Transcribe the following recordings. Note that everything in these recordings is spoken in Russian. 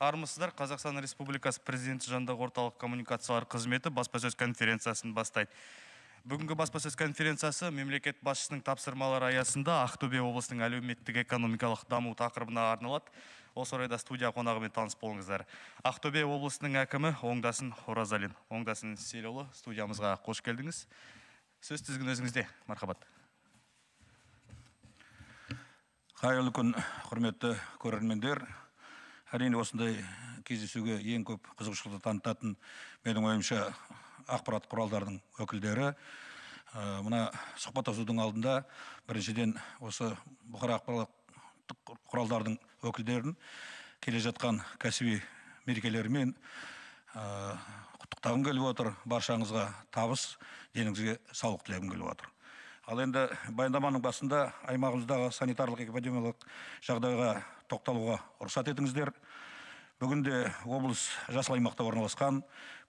Армысыздар, Қазақстан Республикасы президенті жанындағы орталық коммуникациялар қызметі баспасөз конференциясын бастайды. Бүгінгі баспасөз конференциясы мемлекет басшысының тапсырмалары аясында Ақтөбе облысының әлеуметтік экономикалық даму тақырыбына арналады. Осы орайда студия қонағымен таныс болыңыздар. Ақтөбе облысының әкімі Оңдасын Оразалин. Оңдасын Селеулы, студиямызға қош келдіңіз. Сөз тізгін өзіңізде. Мархабат. Қайырлы күн, құрметті көрермендер. Әрине осындай кездесуге ең көп қызығушылықты танытатын менің ойымша ақпарат құралдардың өкілдері. Мына сұхбаттасудың алдында біріншіден осы бұқара ақпараттық құралдардың өкілдерін келе жатқан кәсіби мерекелерімен құттықтағым келіп отыр, баршаңызға табыс, деніңізге саулық тілегім келіп отыр. Ал енді баяндаманың басында аймағымыздағы санитарлық эпидемиялық жағдайға тоқталуға рұқсат етіңіздер. Бүгінде облыс жасыл аймақта орналасқан.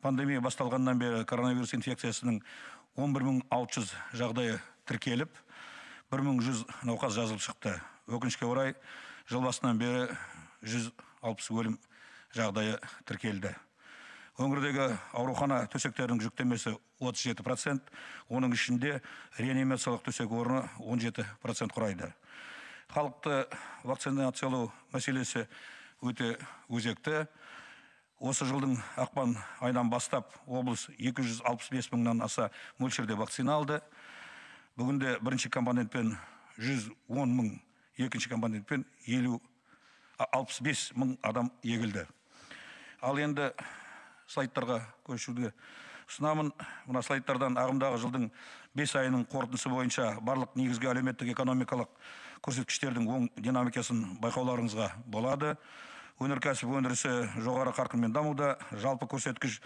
Пандемия басталғаннан бері коронавирус инфекциясының 11600 жағдайы тіркеліп, 1100 науқас жазылып шықты. Өкінішке орай, жыл басынан бері 160 өлім жағдайы тіркелді. Өңірдегі аурухана төсектерінің жүктемесі 37%, оның ішінде реанимациялық төсек орны 17% құрайды. Халықты вакцинациялау мәселесі өте өзекті. Осы жылдың ақпан айынан бастап облыс 265 000-нан аса мөлшерде вакцина алды. Бүгінде бірінші компонентпен 110 000, екінші компонентпен 65 000 адам егілді. Ал енді слайдтарға көшуді ұсынамын. Мына слайдтардан ағымдағы жылдың 5 айының қорытындысы бойынша барлық негізгі әлеуметтік экономикалық көрсеткіштердің оң динамикасын байқауларыңызға болады. Өнеркәсіп өндірісі жоғары қарқынмен дамуда, жалпы көрсеткіш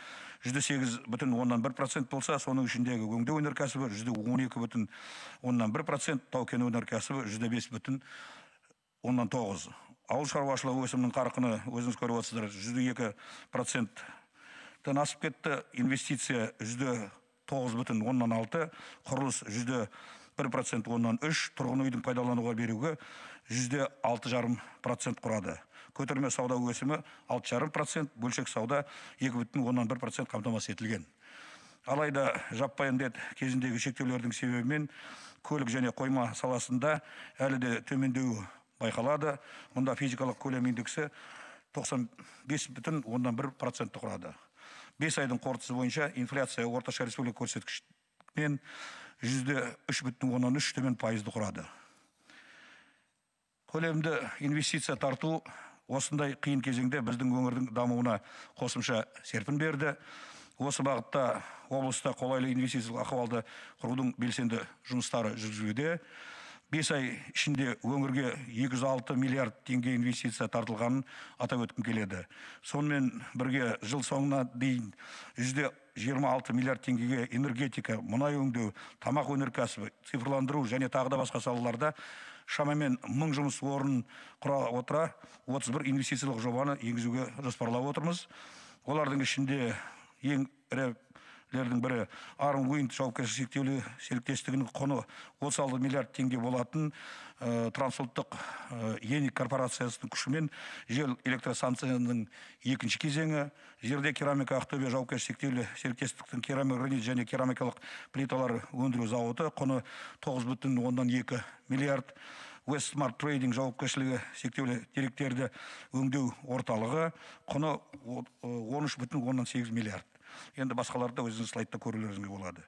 8,1% болса, соның ішіндегі өңдеу өнеркәсібі 12,1%, тау-кен өнеркәсібі 5,9%. Ауыл шаруашылығы өсімінің қарқыны өзіңіз көріп отырсыздар 2% асып кетті, инвестиция 9,6%, құрылыс 1,3%, тұрғын үйдің пайдалануға беруге 6,5% құрады. Көтерме сауда өсімі 6,5%, бөлшек сауда 2,1% қамтамасыз етілген. Алайда жаппай індет кезіндегі шектеулердің себебімен көлік және қойма саласында әлі де төмендеу байқалады. Мұнда физикалық көлем индексі 95,1% құрады. 5 айдың қорытындысы бойынша инфляция орташа республика көрсеткішімен 3,3% құрады. Көлемді инвестиция тарту осындай қиын кезеңде біздің өңірдің дамуына қосымша серпін берді. Осы бағытта облыста қолайлы инвестициялық ахуалды құрудың белсенді жұмыстары жүргізілуде. 5 ай ішінде өңірге 206 миллиард теңге инвестиция тартылғанын атап өткім келеді. Сонымен бірге жыл соңына дейін 26 миллиард теңгеге энергетика, мұнай өңдеу, тамақ өнеркәсібі, цифрландыру және тағы да басқа салаларда шамамен 1000 жұмыс орнын құра отыра 31 инвестициялық жобаны енгізуге жоспарлап отырмыз. Олардың ішінде ең ірілердің бірі Арм Уинд жауапкершілігі шектеулі серіктестігінің құны 36 миллиард теңге болатын трансұлттық Ени корпорациясының күшімен жел электростанцияның екінші кезеңі, жерде керамика Ақтөбе жауапкершілігі серіктестіктің керамогранит және керамикалық плиталар өндіру зауыты құны 9,2 миллиард, West Smart Trading жауапкершілігі шектеулі деректерді өңдеу орталығы құны 13,8 миллиард. Енді басқаларды өзіңіз слайдта көрулеріңізге болады.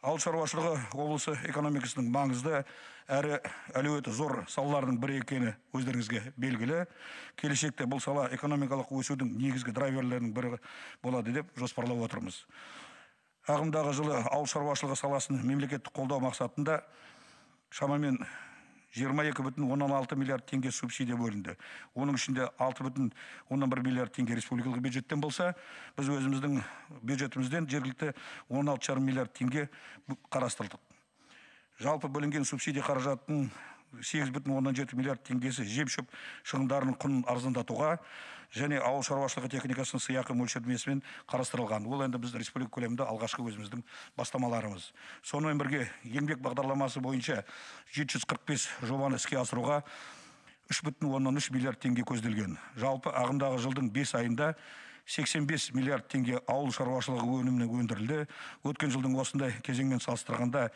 Ауыл шаруашылығы облысы экономикасының маңызды әрі әлеуеті зор салалардың бірі екені өздеріңізге белгілі. Келешекте бұл сала экономикалық өсудің негізгі драйверлерінің бірі болады деп жоспарлап отырмыз. Ағымдағы жылы ауыл шаруашылығы саласын мемлекеттік қолдау мақсатында шамамен 22,16 миллиард теңге субсидия бөлінді. Оның ішінде 6,1 миллиард теңге республикалық бюджеттен болса, біз өзіміздің бюджетімізден жергілікті 16,5 миллиард теңге қарастырдық. Жалпы бөлінген субсидия қаражатының 8,7 миллиард теңгесі жем-шөп шығындарының құнын арзандатуға және ауыл шаруашылығы техникасының сыйақы мөлшерлемесімен қарастырылған. Ол енді біз республика көлемінде алғашқы өзіміздің бастамаларымыз. Сонымен бірге еңбек бағдарламасы бойынша 745 жобаны іске асыруға 3,3 миллиард теңге көзделген. Жалпы ағымдағы жылдың 5 айында 85 миллиард теңге ауыл шаруашылығы өніміне өндірілді. Өткен жылдың осындай кезеңмен салыстырғанда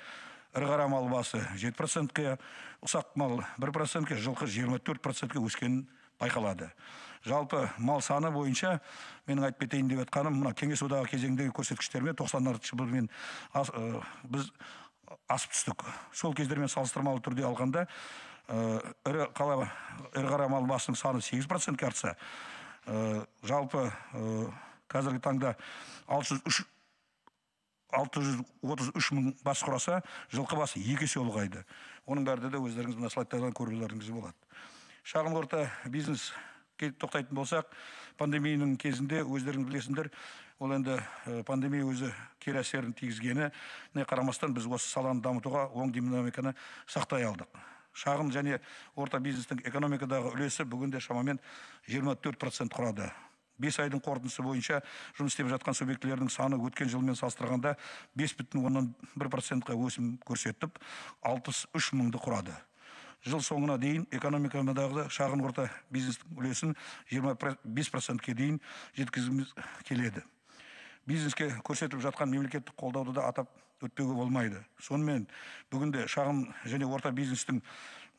іргара мал басы 7%-ке, ұсақ мал 1%-ке, жылқы 24%-ке өскен байқалады. Жалпы мал саны бойынша менің айтып кетейін деп жатқаным, мына кеңес одағы кезеңдегі көрсеткіштермен 90-шы жылмен біз асып түстік. Сол кездермен салыстырмалы түрде алғанда іргара мал басының саны 8%-ке артса, жалпы қазіргі таңда 633 мың бас құраса, жылқы басы 2 есе ұлғайды. Оның бәрі де өздеріңіз мына слайдтардан көрулеріңіз болады. Шағын орта бизнес тоқтайтын болсақ, пандемияның кезінде өздеріңіз білесіңдер, ол енді пандемия өзі кері әсерін тигізгені, не қарамастан біз осы саланы дамытуға оң динамиканы сақтай алдық. Шағын және орта бизнестің экономикадағы үлесі бүгінде шамамен 24% құрады. 5 айдың қорытындысы бойынша жұмыс істеп жатқан субъектілердің саны өткен жылмен салыстырғанда 5,1%-қа өсім көрсетіп, 63 мыңды құрады. Жыл соңына дейін экономикадағы шағын орта бизнестің үлесін 25%-ке дейін жеткізгіміз келеді. Бизнеске көрсетіп жатқан мемлекеттік қолдауды да атап өтпеуге болмайды. Сонымен бүгінде шағын және орта бизнестің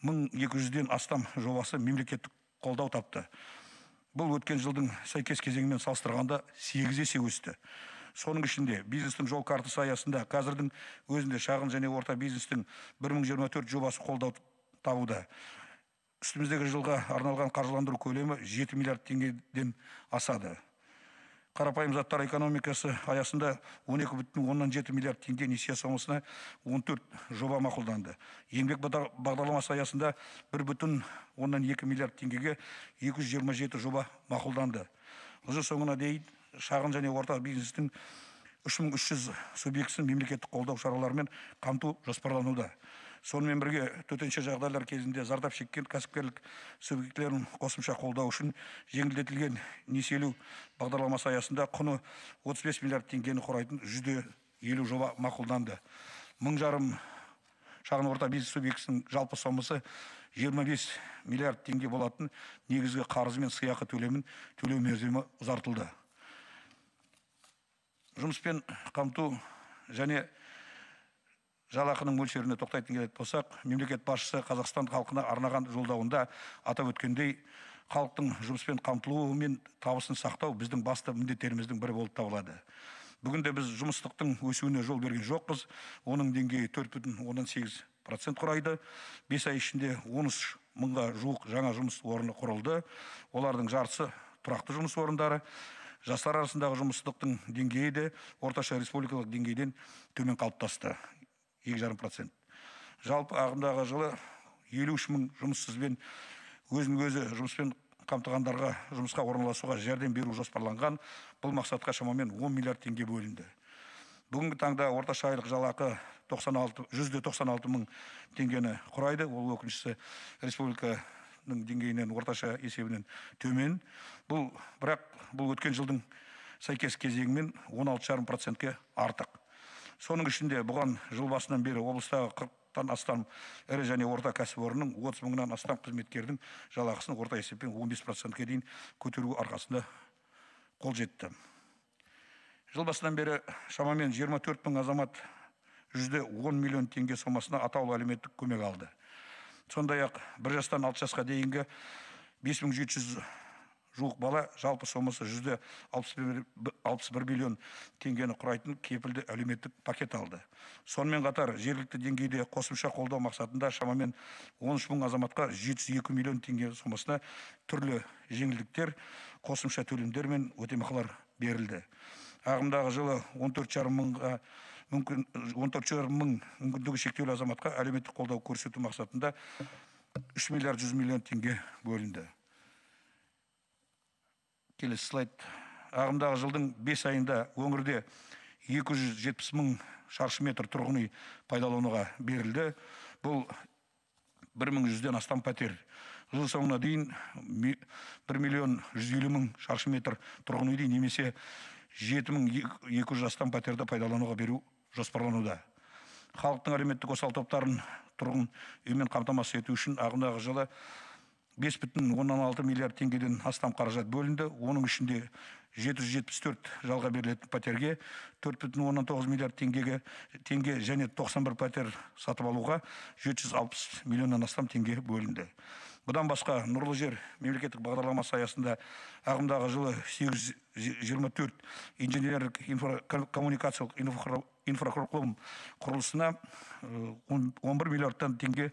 1200-ден астам жобасы мемлекеттік қолдау тапты. Бұл өткен жылдың сәйкес кезеңімен салыстырғанда 8 есе өсті. Соның ішінде бизнестің жол картасы аясында қазірдің өзінде шағын және орта бизнестің 1024 жобасы қолдау табуда. Үстіміздегі жылға арналған қаржыландыру көлемі 7 миллиард теңгеден асады. Қарапайым заттар экономикасы аясында 12,7 миллиард теңге несие сомасына 14 жоба мақұлданды. Еңбек бағдарламасы аясында 1,2 миллиард теңгеге 227 жоба мақұлданды. Жыл соңына дейін шағын және орта бизнестің 3300 субъектісін мемлекеттік қолдау шараларымен қамту жоспарлануда. Сонымен бірге төтенше жағдайлар кезінде зардап шеккен кәсіпкерлік субъектілерін қосымша қолдау үшін жеңілдетілген несиелеу бағдарламасы аясында құны 35 миллиард теңгені құрайтын 150 жоба мақұлданды. 1000,5 шағын орта бизнес субъектісінің жалпы сомасы 25 миллиард теңге болатын негізгі қарызы мен сыйақы төлеу мерзімі ұзартылды. Жұмыспен қамту және жалақының мөлшеріне тоқтайтын келетін болсақ, мемлекет басшысы Қазақстан халқына арнаған жолдауында атап өткендей, халықтың жұмыспен қамтылуы мен табысын сақтау біздің басты міндеттеріміздің бірі болып табылады. Бүгінде біз жұмыссыздықтың өсуіне жол берген жоқпыз. Оның деңгейі 4,8% құрайды. 5 ай ішінде 13 мыңға жуық жаңа жұмыс орны құрылды. Олардың жартысы тұрақты жұмыс орындары. Жастар арасындағы жұмыссыздықтың деңгейі де орташа республикалық деңгейден төмен қалыптасты. 2,5%. Жалпы ағымдағы жылы 53 мың жұмыссызбен өзін-өзі жұмыспен қамтығандарға жұмысқа орналасуға жәрдем беру жоспарланған. Бұл мақсатқа шамамен 10 миллиард теңге бөлінді. Бүгінгі таңда орташа айлық жалақы 196 мың теңгені құрайды. Ол өкіншісі республиканың деңгейінен орташа есебінен төмен. Бірақ бұл өткен жылдың сәйкес кезеңімен 16,5%-ке артық. Соның ішінде бұған жыл басынан бері облыстағы 40-тан астам ірі және орта кәсіпорынның 30 мыңнан астам қызметкердің жалақысын орта есеппен 15%-ке дейін көтеру арқасында қол жетті. Жыл басынан бері шамамен 24 мың азамат 10 миллион теңге сомасына атаулы әлеуметтік көмек алды. Сондай-ақ 1 жастан 6 жасқа дейінгі 5700 жуық бала жалпы сомасы 61 миллион теңгені құрайтын кепілді әлеуметтік пакет алды. Сонымен қатар жергілікті деңгейде қосымша қолдау мақсатында шамамен 13 мың азаматқа 702 миллион теңге сомасына түрлі жеңілдіктер, қосымша төлемдер мен өтемақылар берілді. Ағымдағы жылы 14,000 мүмкіндігі шектеулі азаматқа әлеуметтік қолдау көрсету мақсатында 3 миллиард 100 миллион теңге бөлінді. Келесі слайд. Ағымдағы жылдың 5 айында өңірде 270 мың шаршы метр тұрғын үй пайдалануға берілді. Бұл 1100-ден астам пәтер. Жыл соңына дейін 1 миллион 150 мың шаршы метр тұрғын үйді немесе 7200 астам пәтерді пайдалануға беру жоспарлануда. Халықтың әлеуметтік осал топтарын тұрғын үймен қамтамасыз ету үшін ағымдағы жылы 5,16 миллиард теңгеден астам қаражат бөлінді. Оның ішінде 774 жалға берілетін пәтерге, 4,19 миллиард теңге және 91 пәтер сатып алуға 760 миллионнан астам теңге бөлінді. Бұдан басқа нұрлы жер мемлекеттік бағдарламасы аясында ағымдағы жылы 824 инженерлік коммуникациялық инфрақұрылым құрылысына 11 миллиардтан теңге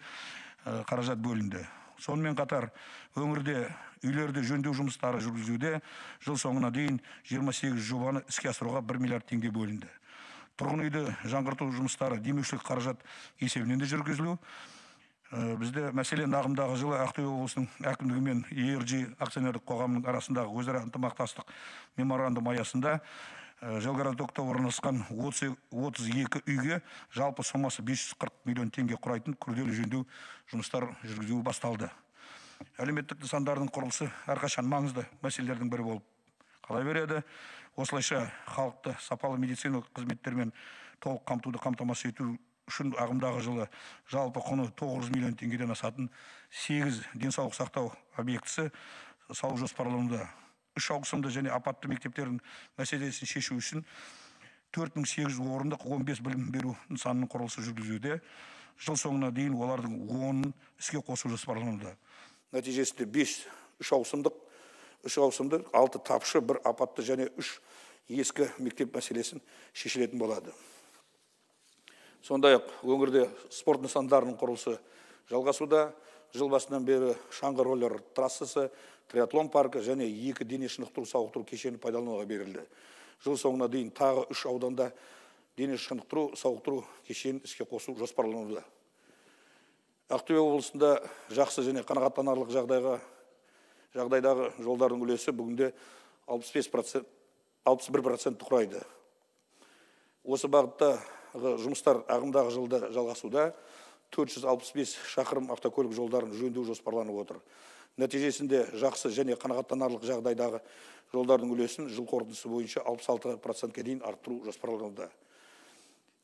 қаражат бөлінді. Сонымен қатар өңірде үйлерді жөндеу жұмыстары жүргізуде, жыл соңына дейін 28 жобаны іске асыруға 1 миллиард теңге бөлінді. Тұрғын үйді жаңғырту жұмыстары демеушілік қаражат есебінен де жүргізілу. Бізде мәселен ағымдағы жылы Ақтөбе облысының әкімдігі мен ERG акционерлік қоғамының арасындағы өзара ынтымақтастық меморандум аясында Желгородокта орналасқан 32 үйге жалпы сомасы 540 миллион теңге құрайтын күрделі жөндеу жұмыстар жүргізуі басталды. Әлеуметтік нысандардың құрылысы әрқашан маңызды мәселелердің бірі болып қала береді. Осылайша халықты сапалы медициналық қызметтермен толық қамтуды қамтамасыз ету үшін ағымдағы жылы жалпы құны 900 миллион теңгеден асатын 8 денсаулық сақтау объектісі салу жоспарлануда. 3 ауысымды және апатты мектептердің мәселесін шешу үшін 4800 орындық 15 білім беру нысанының құрылысы жүргізуде. Жыл соңына дейін олардың 10-ын іске қосу жоспарлануда. Нәтижесінде 3 ауысымдық, 6 тапшы, 1 апатты және 3 ескі мектеп мәселесін шешілетін болады. Сондай-ақ өңірде спорт нысандарының құрылысы жалғасуда. Жыл басынан бері шаңғы роллер трассасы, триатлон паркі және 2 дене шынықтыру-сауықтыру кешені пайдалануға берілді. Жыл соңына дейін тағы 3 ауданда дене шынықтыру-сауықтыру кешенін іске қосу жоспарлануда. Ақтөбе облысында жақсы және қанағаттанарлық жағдайдағы жолдардың үлесі бүгінде 61% құрайды. Осы бағытта жұмыстар ағымдағы жылда жалғасуда. 465 шақырым автокөлік жолдарын жөндеу жоспарланып отыр. Нәтижесінде жақсы және қанағаттанарлық жағдайдағы жолдардың үлесін жыл қорытындысы бойынша 66%-ке дейін арттыру жоспарлануда.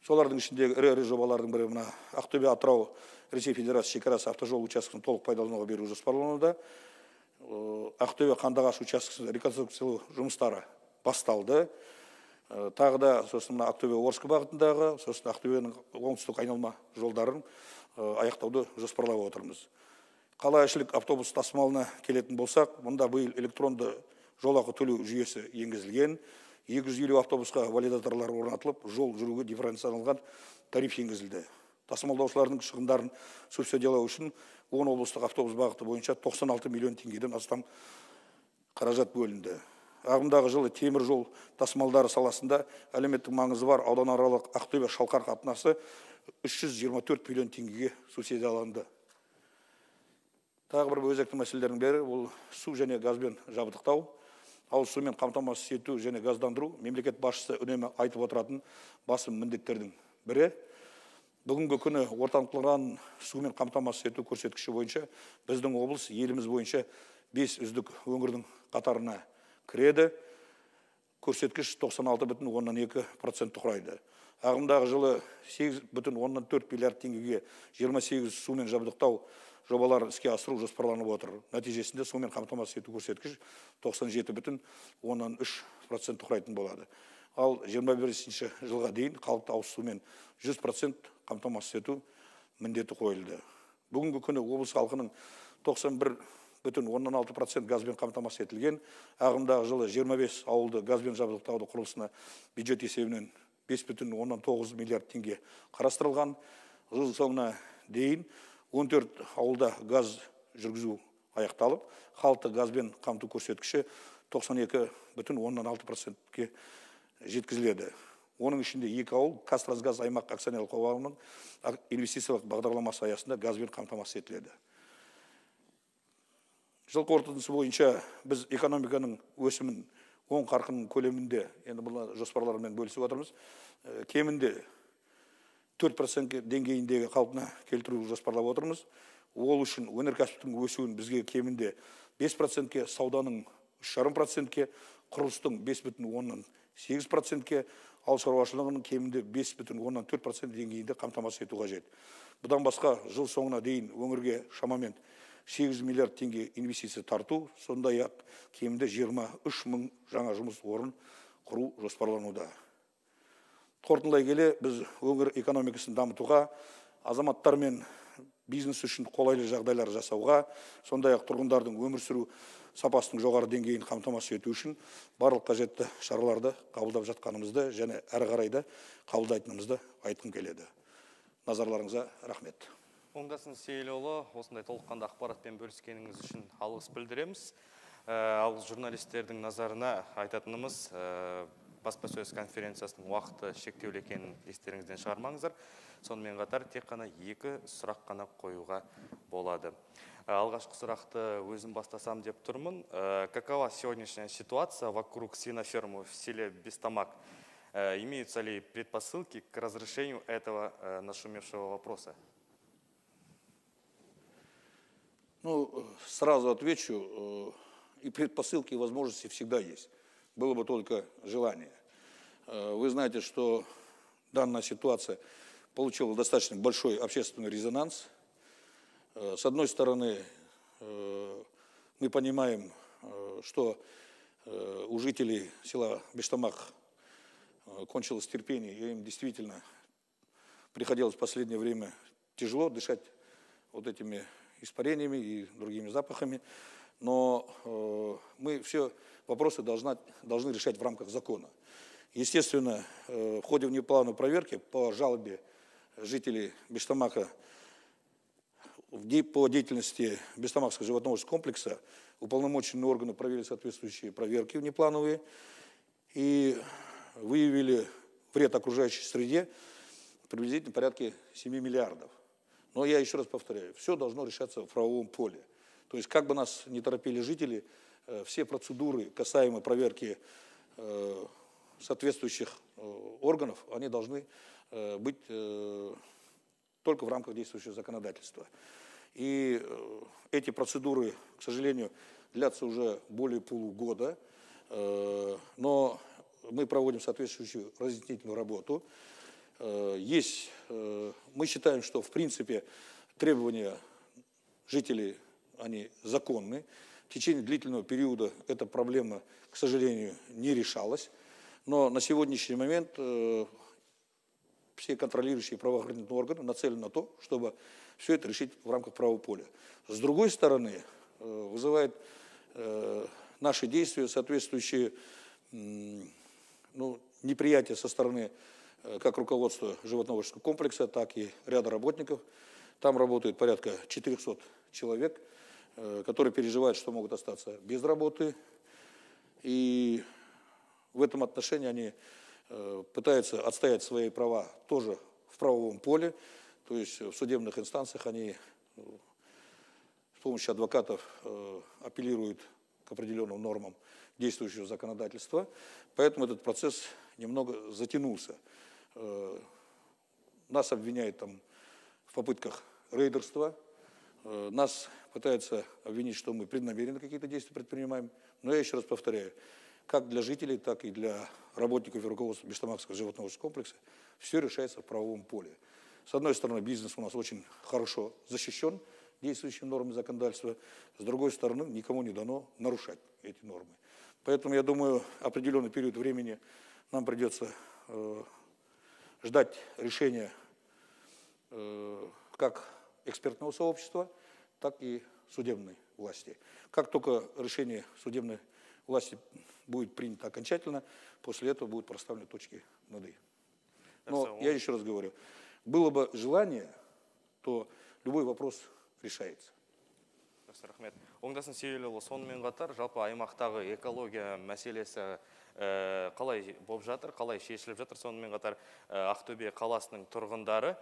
Солардың ішіндегі ірі-ірі жобалардың бірі мына Ақтөбе-Атырау Ресей Федерациясы шекарасы автожол учаскесін толық пайдалануға беру жоспарлануда. Ақтөбе-Қандыағаш учаскесінің реконструкциялау жұмыстары басталды. Тағы да сосын Ақтөбе-Орск бағытындағы, сосын Ақтөбенің оңтүстік айналма жолдарын аяқтауды жоспарлап отырмыз. Қалаішілік автобус тасымалына келетін болсақ, мұнда бұл электронды жолақы төлеу жүйесі енгізілген, 250 автобусқа валидаторлар орнатылып, жол жүруге дифференцияланған тариф енгізілді. Тасымалдаушылардың шығындарын субсидиялау үшін 10 облыстық автобус бағыты бойынша 96 миллион теңгеден астам қаражат бөлінді. Ағымдағы жылы темір жол тасымалдары саласында әлеуметтік маңызы бар ауданаралық Ақтөбе-Шалқар қатынасы 324 миллион теңгеге субсидияланды. Тағы бір өзекті мәселелердің бірі ол су және газбен жабдықтау, ауыз сумен қамтамасыз ету және газдандыру мемлекет басшысы үнемі айтып отыратын басым міндеттердің бірі. Бүгінгі күні орталықтандырылған сумен қамтамасыз ету көрсеткіші бойынша біздің облыс еліміз бойынша 5 үздік өңірдің қатарына кіреді, көрсеткіш 96,2% құрайды. Ағымдағы жылы 8,4 миллиард теңгеге 28 сумен жабдықтау жобаларын іске асыру жоспарланып отыр. Нәтижесінде сумен қамтамасыз ету көрсеткіш 97,3% құрайтын болады. Ал 21-ші жылға дейін халықты ауыз сумен 100% қамтамасыз ету міндеті қойылды. Бүгінгі күні облыс халқының 91,6% газбен қамтамасыз етілген, ағымдағы жылы 25 ауылды газбен жабдықтауды құрылысына бюджет есебінен 5,9 миллиард теңге қарастырылған. Жыл соңына дейін 14 ауылда газ жүргізу аяқталып, халықты газбен қамту көрсеткіші 92,6%-ке жеткізіледі. Оның ішінде 2 ауыл Қазтрансгаз аймақ акционерлік қоғамының инвестициялық бағдарламасы аясында газбен қамтамасыз етіледі. Жыл қорытындысы бойынша біз экономиканың өсімін оң қарқынның көлемінде, енді бұл жоспарлармен бөлісіп отырмыз, кемінде 4% деңгейіндегі қалпына келтіру жоспарлап отырмыз. Ол үшін өнеркәсіптің өсуін бізге кемінде 5%-ке, сауданың 3,5%-ке, құрылыстың 5,8%-ке, ал шаруашылығының кемінде 5,4% деңгейінде қамтамасыз ету қажет. Бұдан басқа жыл соңына дейін өңірге шамамен 8 миллиард теңге инвестиция тарту, сондай ақ кемінде 23 мың жаңа жұмыс орын құру жоспарлануда. Қорытындылай келе, біз өңір экономикасын дамытуға, азаматтар мен бизнес үшін қолайлы жағдайлар жасауға, сондай ақ тұрғындардың өмір сүру сапасының жоғары деңгейін қамтамасыз ету үшін барлық қажетті шараларды қабылдап жатқанымызды және әрі қарай да қабылдайтынымызды айтқым келеді. Назарларыңызға рахмет. Оңдасын Сейілұлы, осындай толыққанды ақпаратпен бөліскеніңіз үшін алғыс білдіреміз. Ал журналистердің назарына айтатынымыз, баспасөз конференциясының уақыты шектеулі екенін естеріңізден шығармаңыздар. Сонымен қатар тек қана 2 сұрақ қана қоюға болады. Алғашқы сұрақты өзім бастасам деп тұрмын. Какова сегодняшняя ситуация вокруг свинофермы в селе Бестамак? Имеются ли предпосылки к разрешению этого нашумевшего вопроса? Ну, сразу отвечу, и предпосылки, и возможности всегда есть. Было бы только желание. Вы знаете, что данная ситуация получила достаточно большой общественный резонанс. С одной стороны, мы понимаем, что у жителей села Бештамак кончилось терпение, и им действительно приходилось в последнее время тяжело дышать вот этими испарениями и другими запахами, но мы все вопросы должны решать в рамках закона. Естественно, в ходе внеплановой проверки по жалобе жителей Бештамака по деятельности Бештамакского животноводческого комплекса уполномоченные органы провели соответствующие проверки внеплановые и выявили вред окружающей среде приблизительно порядка 7 миллиардов. Но я еще раз повторяю, все должно решаться в правовом поле. То есть, как бы нас не торопили жители, все процедуры, касаемо проверки соответствующих органов, они должны быть только в рамках действующего законодательства. И эти процедуры, к сожалению, длятся уже более полугода, но мы проводим соответствующую разъяснительную работу. Мы считаем, что в принципе требования жителей, они законны. В течение длительного периода эта проблема, к сожалению, не решалась. Но на сегодняшний момент все контролирующие правоохранительные органы нацелены на то, чтобы все это решить в рамках правового поля. С другой стороны, вызывает наши действия соответствующие неприятие со стороны как руководства животноводческого комплекса, так и ряда работников. Там работает порядка 400 человек, которые переживают, что могут остаться без работы. И в этом отношении они пытаются отстоять свои права тоже в правовом поле, то есть в судебных инстанциях они с помощью адвокатов апеллируют к определенным нормам действующего законодательства, поэтому этот процесс немного затянулся. Нас обвиняют там в попытках рейдерства, нас пытаются обвинить, что мы преднамеренно какие-то действия предпринимаем, но я еще раз повторяю, как для жителей, так и для работников и руководства Бештамакского животноводческого комплекса все решается в правовом поле. С одной стороны, бизнес у нас очень хорошо защищен действующими нормами законодательства, с другой стороны, никому не дано нарушать эти нормы. Поэтому, я думаю, определенный период времени нам придется ждать решения как экспертного сообщества, так и судебной власти. Как только решение судебной власти будет принято окончательно, после этого будут проставлены точки над «и». Но я еще раз говорю, было бы желание, то любой вопрос решается. Рахмет. Оңдасын Сейілұлы, сонымен қатар жалпы аймақтағы экология мәселесі қалай болып жатыр, қалай шешіліп жатыр, сонымен қатар Ақтөбе қаласының тұрғындары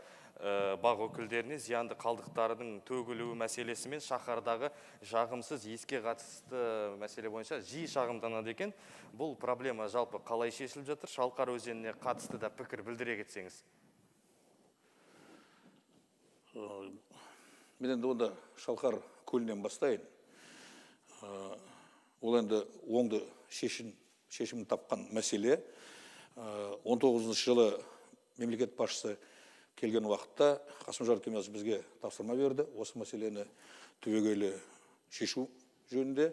бақ өкілдеріне зиянды қалдықтардың төгілуі мәселесімен шаһардағы жағымсыз иіске қатысты мәселе бойынша жиі шағымданады екен. Бұл проблема жалпы қалай шешіліп жатыр, Шалқар өзеніне қатысты да пікір білдіре кетсеңіз. Мен енді онда Шалқар көлінен бастайын. Ол енді оңды шешімін тапқан мәселе. 19 жылы мемлекет басшысы келген уақытта Қасым Жомарт Кемелұлы бізге тапсырма берді. Осы мәселені түбегейлі шешу жөнінде.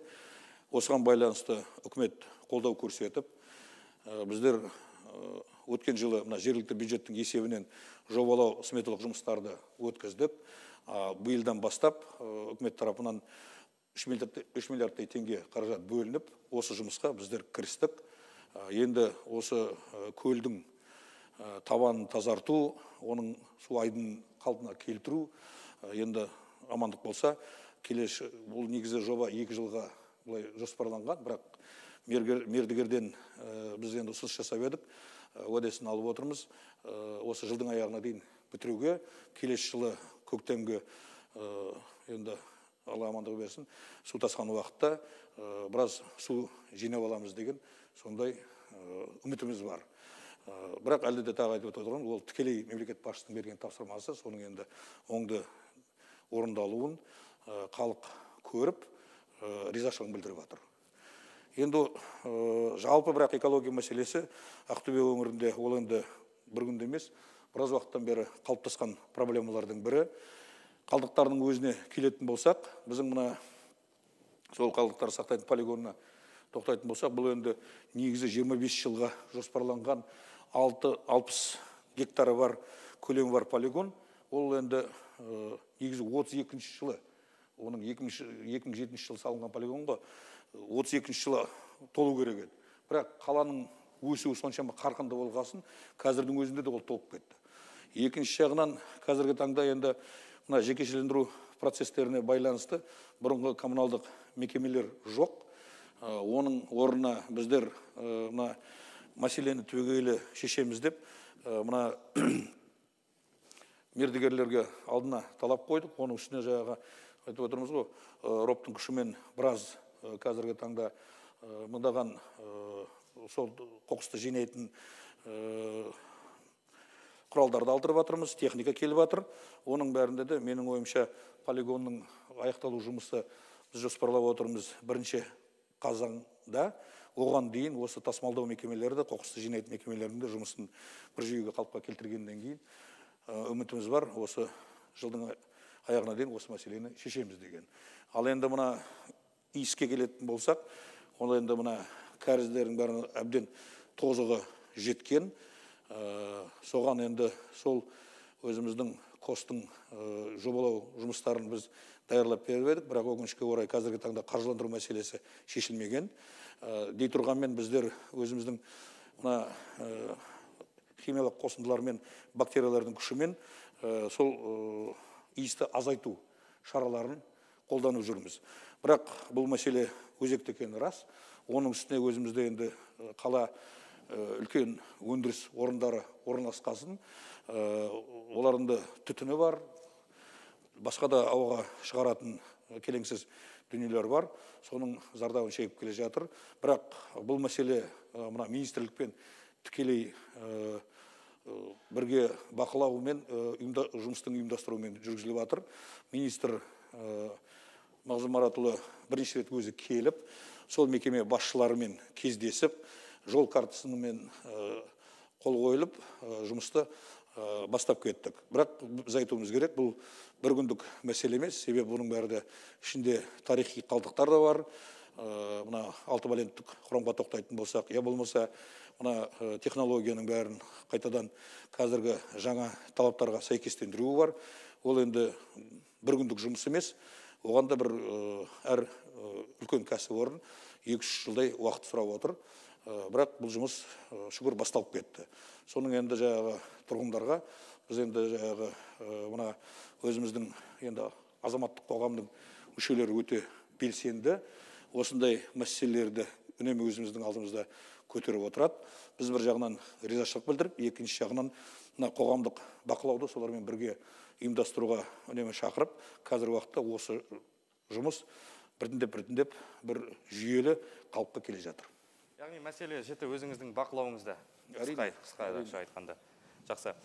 Осыған байланысты үкімет қолдау көрсетіп, біздер өткен жылы жергілікті бюджеттің есебінен жобалау сметалық жұмыстарды өткіздіп, бұл жылдан бастап үкімет тарапынан 3 миллиардтай теңге қаражат бөлініп, осы жұмысқа біздер кірістік. Енді осы көлдің табанын тазарту, оның су айдын қалпына келтіру, енді амандық болса, бұл негізі жоба 2 жылға жоспарланған, бірақ мердігерден біз енді ұсыныс жасап едік, уәдесін алып отырмыз. Осы жылдың аяғына дейін бітіруге, келесі жылы көктемге, енді Алла амандығы берсін, су тасқан уақытта біраз су жинап аламыз деген сондай үмітіміз бар. Бірақ әлі де тағы айтып отырмын, ол тікелей мемлекет басшысының берген тапсырмасы, соның енді оңды орындалуын халық көріп, ризашылығын білдіріп жатыр. Енді жалпы бірақ экология мәселесі Ақтөбе өңірінде ол енді бір күнде емес, біраз уақыттан бері қалыптасқан проблемалардың бірі. Қалдықтардың өзіне келетін болсақ, біздің мына сол қалдықтар сақтайтын полигонына тоқтайтын болсақ, бұл енді негізі 25 жылға жоспарланған 60 гектары бар, көлемі бар полигон. Ол енді негізі 32 жылы, оның 2007 жылы салынған полигонға 32 жылы толу керек еді. Бірақ қаланың өсуі соншама қарқынды болғасын, қазірдің өзінде де ол толып кетті. Екінші жағынан қазіргі таңда енді жекешелендіру процестеріне байланысты бұрынғы коммуналдық мекемелер жоқ. Оның орнына біздер мәселені түбегейлі шешеміз деп мердігерлерге алдына талап қойдық. Оның үстіне жаңағы айтып отырмыз ғой, роптың күшімен біраз қазіргі таңда мыңдаған сол қоқысты жинайтын құралдарды алдырып атырмыз, техника келіп атыр. Оның бәрінде де менің ойымша полигонның аяқталу жұмысы біз жоспарлап отырмыз 1 қазанда. Оған дейін осы тасымалдау мекемелерді, қоқысты жинайтын мекемелердің де жұмысын бір жүйеге қалыпқа келтіргенден кейін үмітіміз бар, осы жылдың аяғына дейін осы мәселені шешеміз деген. Ал енді мына иіске келетін болсақ, ол енді мына кәріздердің бәрін әбден тозығы жеткен. Соған енді сол өзіміздің қостың жобалау жұмыстарын біз дайырлап беріп едік, бірақ өкінішке орай қазіргі таңда қаржыландыру мәселесі шешілмеген. Дей тұрғанмен біздер өзіміздің химиялық қосындылар мен бактериялардың күшімен сол иісті азайту шараларын қолданып жүрміз. Бірақ бұл мәселе өзекті екені рас. Оның үстіне өзімізде енді қала үлкен өндіріс орындары орналасқасын, оларында түтіні бар, басқа да ауаға шығаратын келеңсіз дүниелер бар, соның зардабын шегіп келе жатыр. Бірақ бұл мәселе мына министрлікпен тікелей бірге бақылаумен, жұмыстың ұйымдастыруымен жүргізіліп жатыр. Министр Мағзұм Маратұлы бірінші рет өзі келіп, сол мекеме басшыларымен кездесіп, жол картасымен қол қойылып, жұмысты бастап кеттік. Бірақ біз айтуымыз керек, бұл бір күндік мәселе емес, себебі бұның бәрі ішінде тарихи қалдықтар да бар. Мына 6 валенттік құрамға тоқтайтын болсақ, я болмаса мына технологияның бәрін қайтадан қазіргі жаңа талаптарға сәйкестендіруі бар. Ол енді бір күндік жұмыс емес, оған да бір әр үлкен кәсіпорын 2-3 жылдай уақыт сұрап отыр. Бірақ бұл жұмыс шүгір басталып кетті. Соның енді жағы тұрғындарға, біз енді жағы өзіміздің азаматтық қоғамның мүшелері өте белсенді. Осындай мәселелерді үнемі өзіміздің алдымызда көтеріп отырады. Біз бір жағынан ризашылық білдіріп, екінші жағынан қоғамдық бақылауды солармен бірге ұйымдастыруға үнемі шақырып, қазіргі уақытта осы жұмыс біртіндеп бір жүйелі қалыпқа келе жатыр. Яғни мәселе жеті өзіңіздің бақылауыңызда, қысқай айтқанда. Жақсы.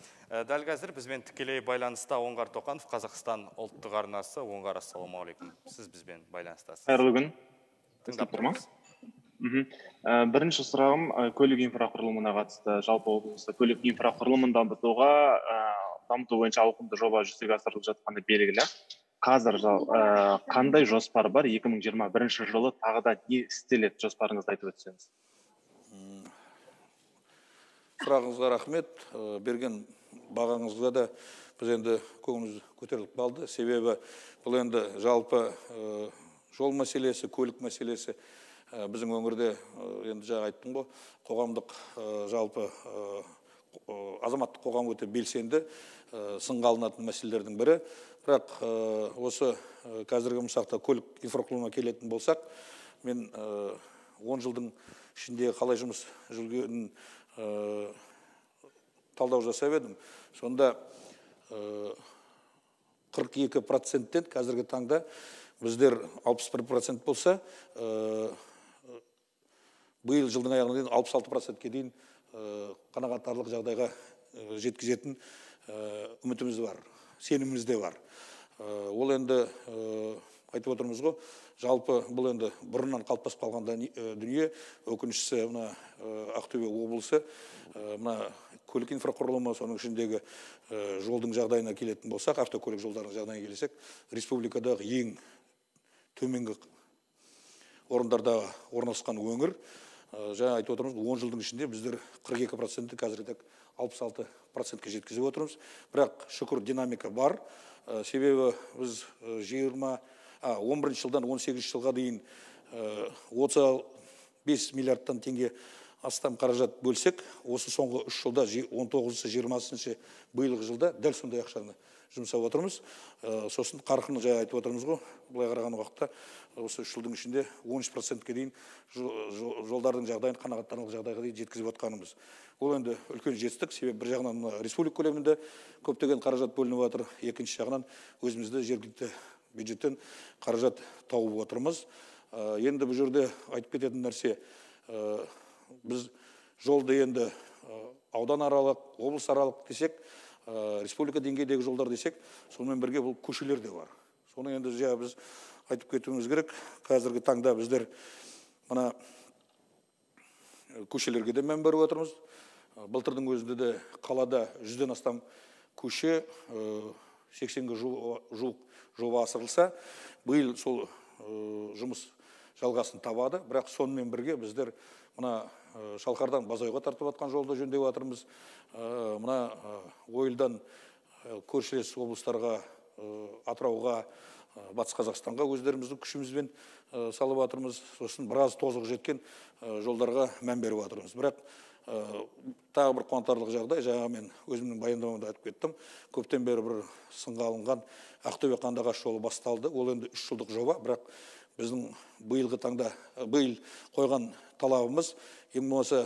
Дәл қазір бізбен тікелей байланыста Оңғар Тоқанов, Қазақстан ұлттық арнасы. Оңғар, ассалаумағалейкум. Сіз бізбен байланыстасыз. Қайырлы күн. Тыңдап тұрмыз. Бірінші сұрағым көлік инфрақұрылымына қатысты. Жалпы облыста көлік инфрақұрылымын дамыту бойынша ауқымды жоба жүзеге асырылып жатқаны белгілі. қазір қандай жоспар бар 2021 жылы, тағы да не істеледі, жоспарыңызды айтып өтсеңіз. Сұрағыңызға рахмет, берген бағаңызға да біз енді көңіліміз көтеріліп қалды, себебі бұл енді жалпы жол мәселесі, көлік мәселесі біздің өңірде, енді жаңа айттым ғой, қоғамдық жалпы азаматтық қоғам өте белсенді сынға алынатын мәселелердің бірі. Бірақ осы қазіргі мысақта көлік инфрақұрылымына келетін болсақ, мен 10 жылдың ішінде қалай жұмыс жүргенін талдау жасап едім. Сонда 42%-тен қазіргі таңда біздер 61% болса, бұл жылдың аяғына дейін 66%-ке дейін қанағаттарлық жағдайға жеткізетін үмітіміз бар, сеніміміз де бар. Ол енді айтып отырмыз ғой, жалпы бұл енді бұрыннан қалыптасып қалған дүние. Өкіншісі мына Ақтөбе облысы, мына көлік инфрақұрылымы, соның ішіндегі жолдың жағдайына келетін болсақ, автокөлік жолдарының жағдайына келсек, республикадағы ең төменгі орындарда орналасқан өңір. Жаңа айтып отырмыз, 10 жылдың ішінде біздер 42%-ті қазіргі 66%-ке жеткізіп отырмыз. Бірақ шүкір динамика бар. Себебі біз 11 жылдан 18 жылға дейін 35 миллиардтан теңге астам қаражат бөлсек, осы соңғы 3 жылда 19-20-шы биылғы жылда дәл сондай ақшаны жұмсап отырмыз. Сосын қарқыны жай айтып отырмыз ғой, бұлай қараған уақытта осы 3 жылдың ішінде 13%-ке дейін жолдардың жағдайын қанағаттанарлық жағдайға дейін жеткізіп отқанымыз. Ол енді үлкен жетістік, себебі бір жағынан республика көлемінде көптеген қаражат бөлініп жатыр, екінші жағынан өзімізді жергілікті бюджеттен қаражат тауып отырмыз. Енді бұл жерде айтып кететін нәрсе, біз жолды енді аудан аралық, облыс аралық десек, республика деңгейдегі жолдар десек, сонымен бірге бұл көшелер де бар. Соны енді біз айтып кетуіміз керек. Қазіргі таңда біздер мына көшелерге де мән беріп отырмыз. Былтырдың өзінде де қалада 100-ден астам көше, 80-ге жуық жоба асырылса, биыл сол жұмыс жалғасын табады. Бірақ сонымен бірге біздер мына Шалқардан Базойға тартып атқан жолды жөндеп атырмыз. Мына Ойылдан көршілес облыстарға, Атырауға, Батыс Қазақстанға өздеріміздің күшімізбен салып атырмыз. Сосын біраз тозығы жеткен жолдарға мән беріп атырмыз. Бірақ тағы бір қуантарлық жағдай, жаңа мен өзімнің баяндамамда айтып кеттім, көптен бері бір сынға алынған Ақтөбе-Қандыағаш жолы басталды. Ол енді 3 жылдық жоба, бірақ біздің биылғы таңда биыл қойған талабымыз ең болмаса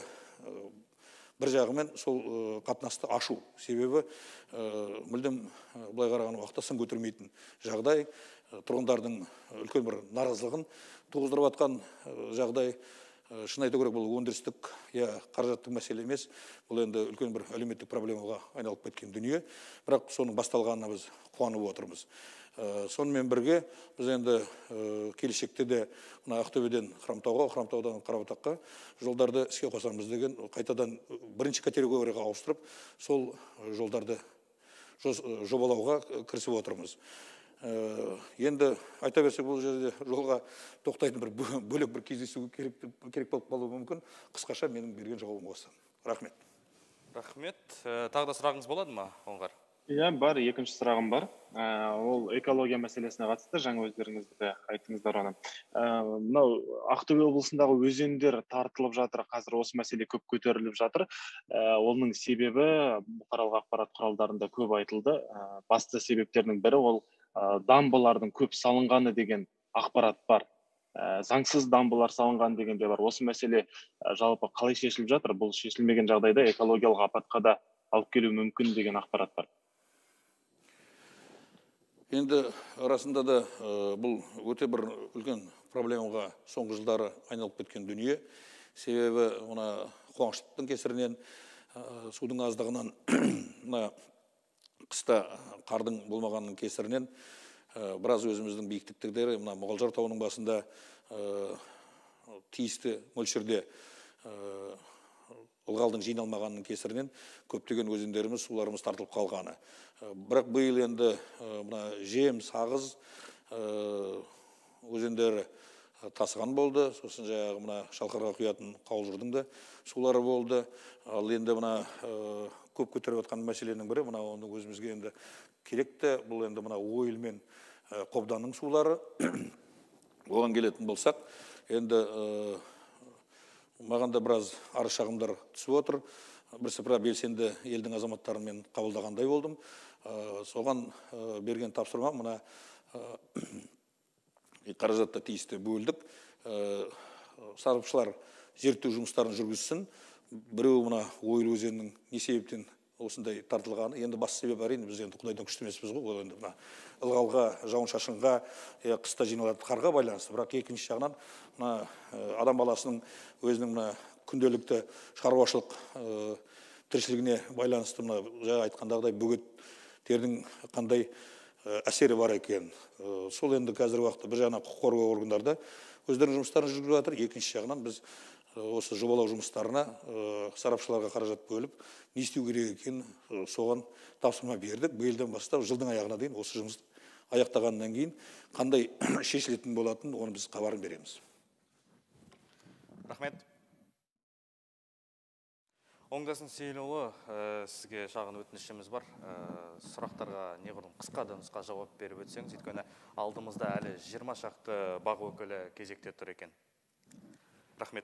бір жағымен сол қатынасты ашу, себебі мүлдем былай қараған уақытта сын көтермейтін жағдай, тұрғындардың үлкен бір наразылығын туғыздырып атқан жағдай. Шын айту керек, бұл өндірістік я қаражаттық мәселе емес, бұл енді үлкен бір әлеуметтік проблемаға айналып кеткен дүние. Бірақ соның басталғанына біз қуанып отырмыз. Сонымен бірге біз енді келешекте де мына Ақтөбеден Храмтауға, Храмтаудан Қарабатаққа жолдарды іске қосамыз деген, қайтадан бірінші категорияға ауыстырып, сол жолдарды жобалауға кірісіп отырмыз. Енді айта берсек, бұл жерде жолға тоқтайтын бір бөлек бір кездесу керек болып қалуы мүмкін. Қысқаша менің берген жауабым осы. Рахмет. Рахмет. Тағы да сұрағыңыз болады ма, Оңғар? Иә, бар, екінші сұрағым бар. Ол экология мәселесіне қатысты, жаңа өздеріңіз де айтыңыздар оны. Мынау Ақтөбе облысындағы өзендер тартылып жатыр, қазір осы мәселе көп көтеріліп жатыр. Оның себебі бұқаралық ақпарат құралдарында көп айтылды. Басты себептердің бірі ол дамбалардың көп салынғаны деген ақпарат бар. Заңсыз дамбалар салынған деген де бар. Осы мәселе жалпы қалай шешіліп жатыр? Бұл шешілмеген жағдайда экологиялық апатқа да алып келу мүмкін деген ақпарат бар. Енді арасында да бұл өте бір үлкен проблемаға соңғы жылдары айналып кеткен дүние. Себебі оны қуаңшылықтың кесірінен, судың аздығынан, қыста қардың болмағанның кесірінен біраз өзіміздің биіктіктері, мына Мұғалжар тауының басында тиісті мөлшерде ылғалдың жиналмағанның кесірінен көптеген өзендеріміз, суларымыз тартылып қалғаны. Бірақ бұл енді мына жем, сағыз өзендері тасыған болды, сосын жаңағы мына шалқарға құятын қауылжырдың да сулары болды. Ал енді мына көп көтеріп отқан мәселенің бірі, мына оны өзімізге енді керекті, бұл енді мына ойыл мен қобданың сулары. Оған келетін болсақ, енді маған да біраз арыз шағымдар түсіп отыр. Бірсыпыра белсенді елдің азаматтарын мен қабылдағандай болдым. Соған берген тапсырма мына қаражатты тиісті бөлдік. Сарапшылар зерттеу жұмыстарын жүргізсін. Біреу мына Ойыл өзенінің не себептен осындай тартылғаны. Енді бас себеп әрине біз енді құдайдан күшті емеспіз ғой. Ол енді мына ылғалға, жауын-шашынға, қыста жиналатын қарға байланысты. Бірақ екінші жағынан мына адам баласының өзінің мына күнделікті шаруашылық тіршілігіне байланысты мына жаңа айтқандағыдай бөгеттердің қандай әсері бар екен. Сол енді қазіргі уақытта бір жағынан құқық қорғау органдарда өздерінің жұмыстарын жүргізіп жатыр. Екінші жағынан біз осы жобалау жұмыстарына сарапшыларға қаражат бөліп, не істеу керек екен, соған тапсырма бердік. Биылдан бастап жылдың аяғына дейін осы жұмысты аяқтағаннан кейін қандай шешілетін болатынын оны біз хабарын береміз. Рахмет. Оңдасын Сейілұлы, сізге шағын өтінішіміз бар. Сұрақтарға неғұрлым қысқа да нұсқа жауап беріп өтсеңіз, өйткені алдымызда әлі 20 шақты бақ өкілі кезекте тұр екен. Рахмет.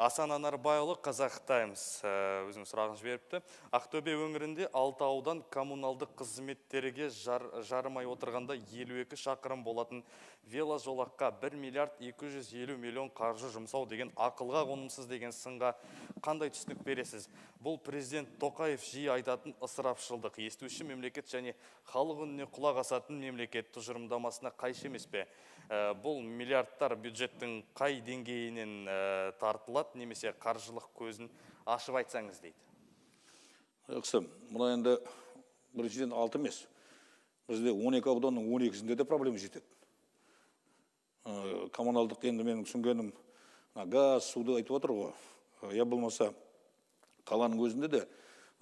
Асан Анарбайұлы, Қазақ Таймс өзінің сұрағын жіберіпті. Ақтөбе өңірінде 6 аудан коммуналдық қызметтерге жарымай отырғанда 52 шақырым болатын веложолаққа 1 миллиард 250 миллион қаржы жұмсау деген ақылға қонымсыз деген сынға қандай түсінік бересіз? Бұл президент Тоқаев жиі айтатын ысырапшылдық, естуші мемлекет және халық үніне құлақ асатын мемлекет тұжырымдамасына қайшы емес пе? Бұл миллиардтар бюджеттің қай деңгейінен тартылады, немесе қаржылық көзін ашып айтсаңыз дейді. Қысым, мұна енді біріншіден 6 емес. Бізде 12 ауданның 12-сінде де проблема жетеді. Коммуналдық енді менің түсінгенім газ, суды айтып отыр ғой. Я болмаса қаланың өзінде де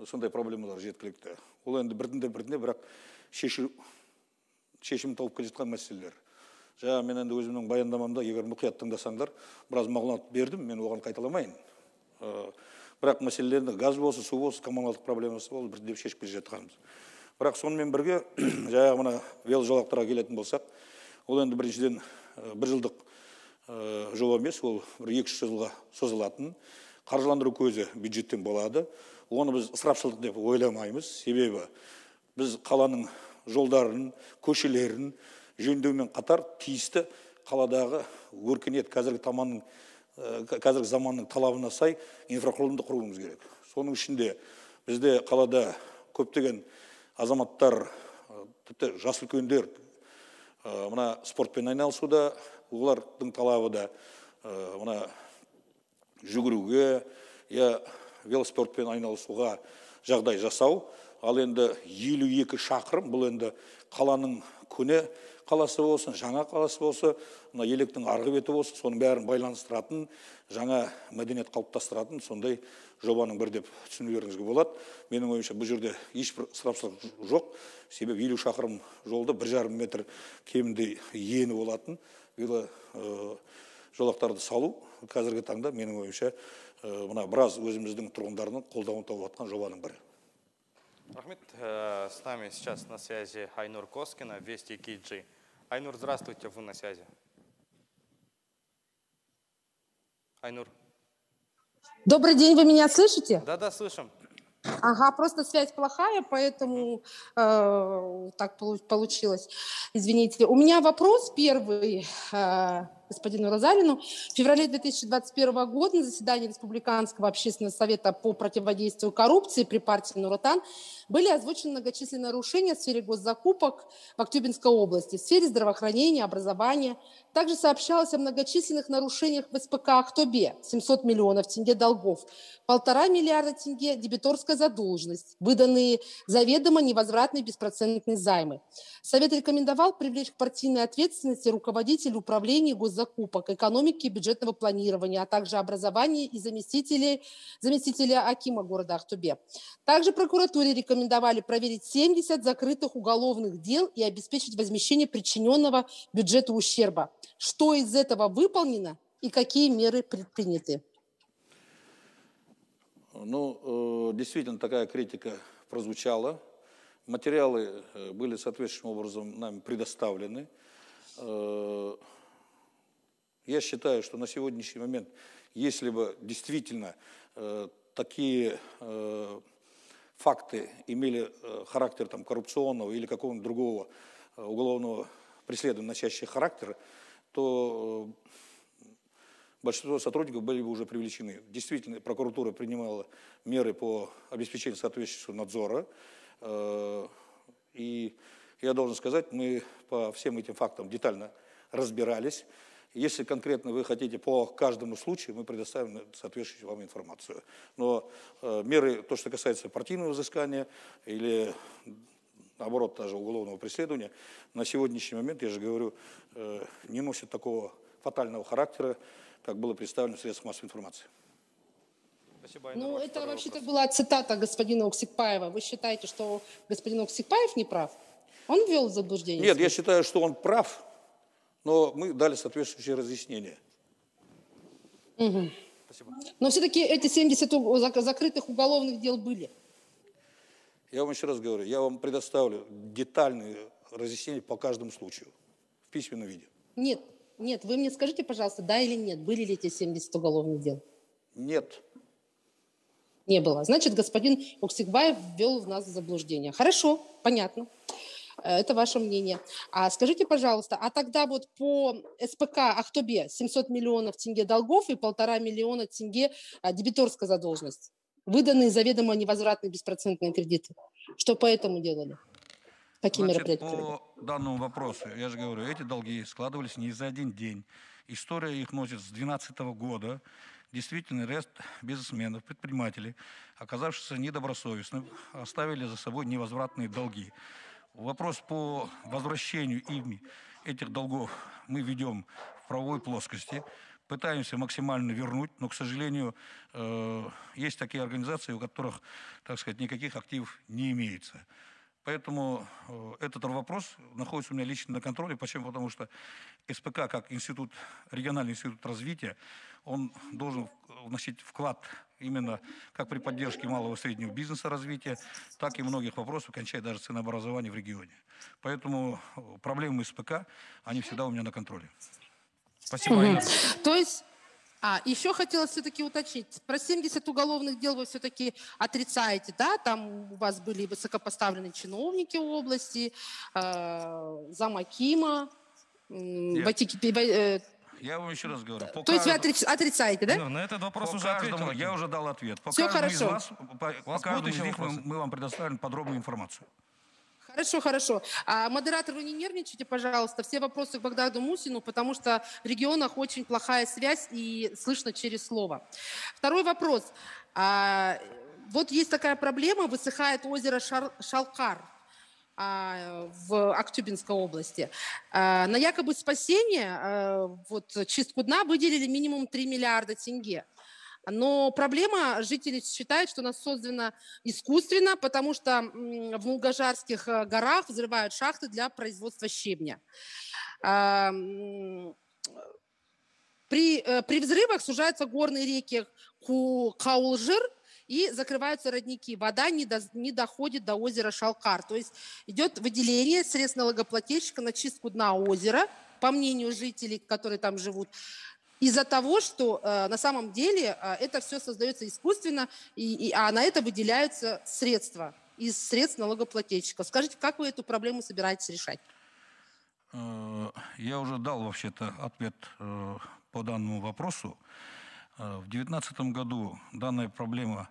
сондай проблемалар жеткілікті. Ол енді біртінде-біртінде, бірақ шешім тауып келе жатқан мәселелер. Жаңа мен енді өзімнің баяндамамда, егер мұқият тыңдасаңдар, біраз мағлұмат бердім, мен оған қайталамайын. Бірақ мәселелерді газ болсын, су болсын, коммуналдық проблемасы болсын, бірден шешіп келе жатқанбыз. бірақ сонымен бірге жаңа мына веложолақтарға келетін болсақ, ол енді біріншіден бір жылдық жоба емес, ол 2-3 жылға созылатын қаржыландыру көзі бюджеттен болады. Оны біз ысырапшылдық деп ойламаймыз, себебі біз қаланың жолдарын, көшелерін жөндеумен қатар тиісті қаладағы өркениет қазіргі заманның талабына сай инфрақұрылымды құруымыз керек. Соның ішінде бізде қалада көптеген азаматтар, тіпті жас үлкендер мына спортпен айналысуда, олардың талабы да мына жүгіруге, я велоспортпен айналысуға жағдай жасау. Ал енді 52 шақырым, бұл енді қаланың көне қаласы болсын, жаңа қаласы болсын, електің арғы беті болсын, соның бәрін байланыстыратын, жаңа мәдениет қалыптастыратын сондай жобаның бір деп түсінулеріңізге болады. Менің ойымша бұл жерде ешбір ысырапшылдық жоқ, себебі 50 шақырым жолды 1,5 метр кемінде ені болатын веложолақтарды салу қазіргі таңда менің ойымша мына біраз өзіміздің тұрғындарының қолдауын тауып жатқан жобаның бірі. Рахмет. С нами сейчас на связи Айнур Коскина, Вести Киджи. Айнур, здравствуйте, вы на связи. Айнур. Добрый день, вы меня слышите? Да, слышим. Ага, просто связь плохая, поэтому так получилось. Извините. У меня вопрос первый господину Розалину. В феврале 2021 года на заседании Республиканского общественного совета по противодействию коррупции при партии «Нур-Отан» были озвучены многочисленные нарушения в сфере госзакупок в Актюбинской области, в сфере здравоохранения, образования. Также сообщалось о многочисленных нарушениях в СПК «Актобе» – 700 миллионов тенге долгов, 1,5 миллиарда тенге дебиторская задолженность, выданные заведомо невозвратные беспроцентные займы. Совет рекомендовал привлечь к партийной ответственности руководителей управления госзакупок закупок, экономики и бюджетного планирования, а также образования и заместителя акима города Актобе. Также прокуратуре рекомендовали проверить 70 закрытых уголовных дел и обеспечить возмещение причиненного бюджету ущерба. Что из этого выполнено и какие меры предприняты? Ну, действительно, такая критика прозвучала. Материалы были соответствующим образом нам предоставлены. Я считаю, что на сегодняшний момент, если бы действительно такие факты имели характер там, коррупционного или какого-нибудь другого уголовного преследования, носящего характер, то большинство сотрудников были бы уже привлечены. Действительно, прокуратура принимала меры по обеспечению соответствующего надзора. И я должен сказать, мы по всем этим фактам детально разбирались. Если конкретно вы хотите по каждому случаю, мы предоставим соответствующую вам информацию. Но меры, то, что касается партийного взыскания или, наоборот, даже уголовного преследования, на сегодняшний момент, я же говорю, не носят такого фатального характера, как было представлено в средствах массовой информации. Спасибо, Айнур. Ну, это вообще-то была цитата господина Оксикбаева. Вы считаете, что господин Оксикбаев не прав? Он ввел в заблуждение? Нет, я считаю, что он прав, но мы дали соответствующие разъяснения. Угу. Спасибо. Но все-таки эти 70 закрытых уголовных дел были. Я вам еще раз говорю, я вам предоставлю детальные разъяснения по каждому случаю в письменном виде. Нет, нет, вы мне скажите, пожалуйста, да или нет, были ли эти 70 уголовных дел? Нет. Не было. Значит, господин Оксикбаев ввел в нас в заблуждение. Хорошо, понятно. Это ваше мнение. А скажите, пожалуйста, а тогда вот по СПК Актобе 700 миллионов тенге долгов и 1,5 миллиона тенге дебиторская задолженность, выданные заведомо невозвратные беспроцентные кредиты. Что по этому делали? Какие мероприятия? По данному вопросу, я же говорю, эти долги складывались не за один день. История их носит с 2012 года. Действительно, ряд бизнесменов, предпринимателей, оказавшихся недобросовестными, оставили за собой невозвратные долги. Вопрос по возвращению ими этих долгов мы ведем в правовой плоскости, пытаемся максимально вернуть, но, к сожалению, есть такие организации, у которых, так сказать, никаких активов не имеется. Поэтому этот вопрос находится у меня лично на контроле. Почему? Потому что СПК, как институт, региональный институт развития, он должен вносить вклад именно как при поддержке малого и среднего бизнеса развития, так и многих вопросов, кончая даже ценообразование в регионе. Поэтому проблемы СПК, они всегда у меня на контроле. Спасибо. Угу. То есть, еще хотелось все-таки уточнить, про 70 уголовных дел вы все-таки отрицаете, да? Там у вас были высокопоставленные чиновники области, замкима, Я вам еще раз говорю. То есть вы отрицаете, да? Ну, на этот вопрос уже ответил. Я уже дал ответ. По все хорошо. По каждому из них мы вам предоставим подробную информацию. Хорошо, хорошо. Модератор, вы не нервничайте, пожалуйста, все вопросы к Багдаду Мусину, потому что в регионах очень плохая связь и слышно через слово. Второй вопрос. Вот есть такая проблема, высыхает озеро Шалкар в Актюбинской области. На якобы спасение, вот чистку дна выделили минимум 3 миллиарда тенге. Но проблема, жители считают, что она создана искусственно, потому что в Мулгажарских горах взрывают шахты для производства щебня. При взрывах сужаются горные реки Каулжир и закрываются родники. Вода не доходит до озера Шалкар. То есть идет выделение средств налогоплательщика на чистку дна озера, по мнению жителей, которые там живут, из-за того, что на самом деле это все создается искусственно, а на это выделяются средства из средств налогоплательщиков. Скажите, как вы эту проблему собираетесь решать? Я уже дал вообще-то ответ по данному вопросу. В 2019 году данная проблема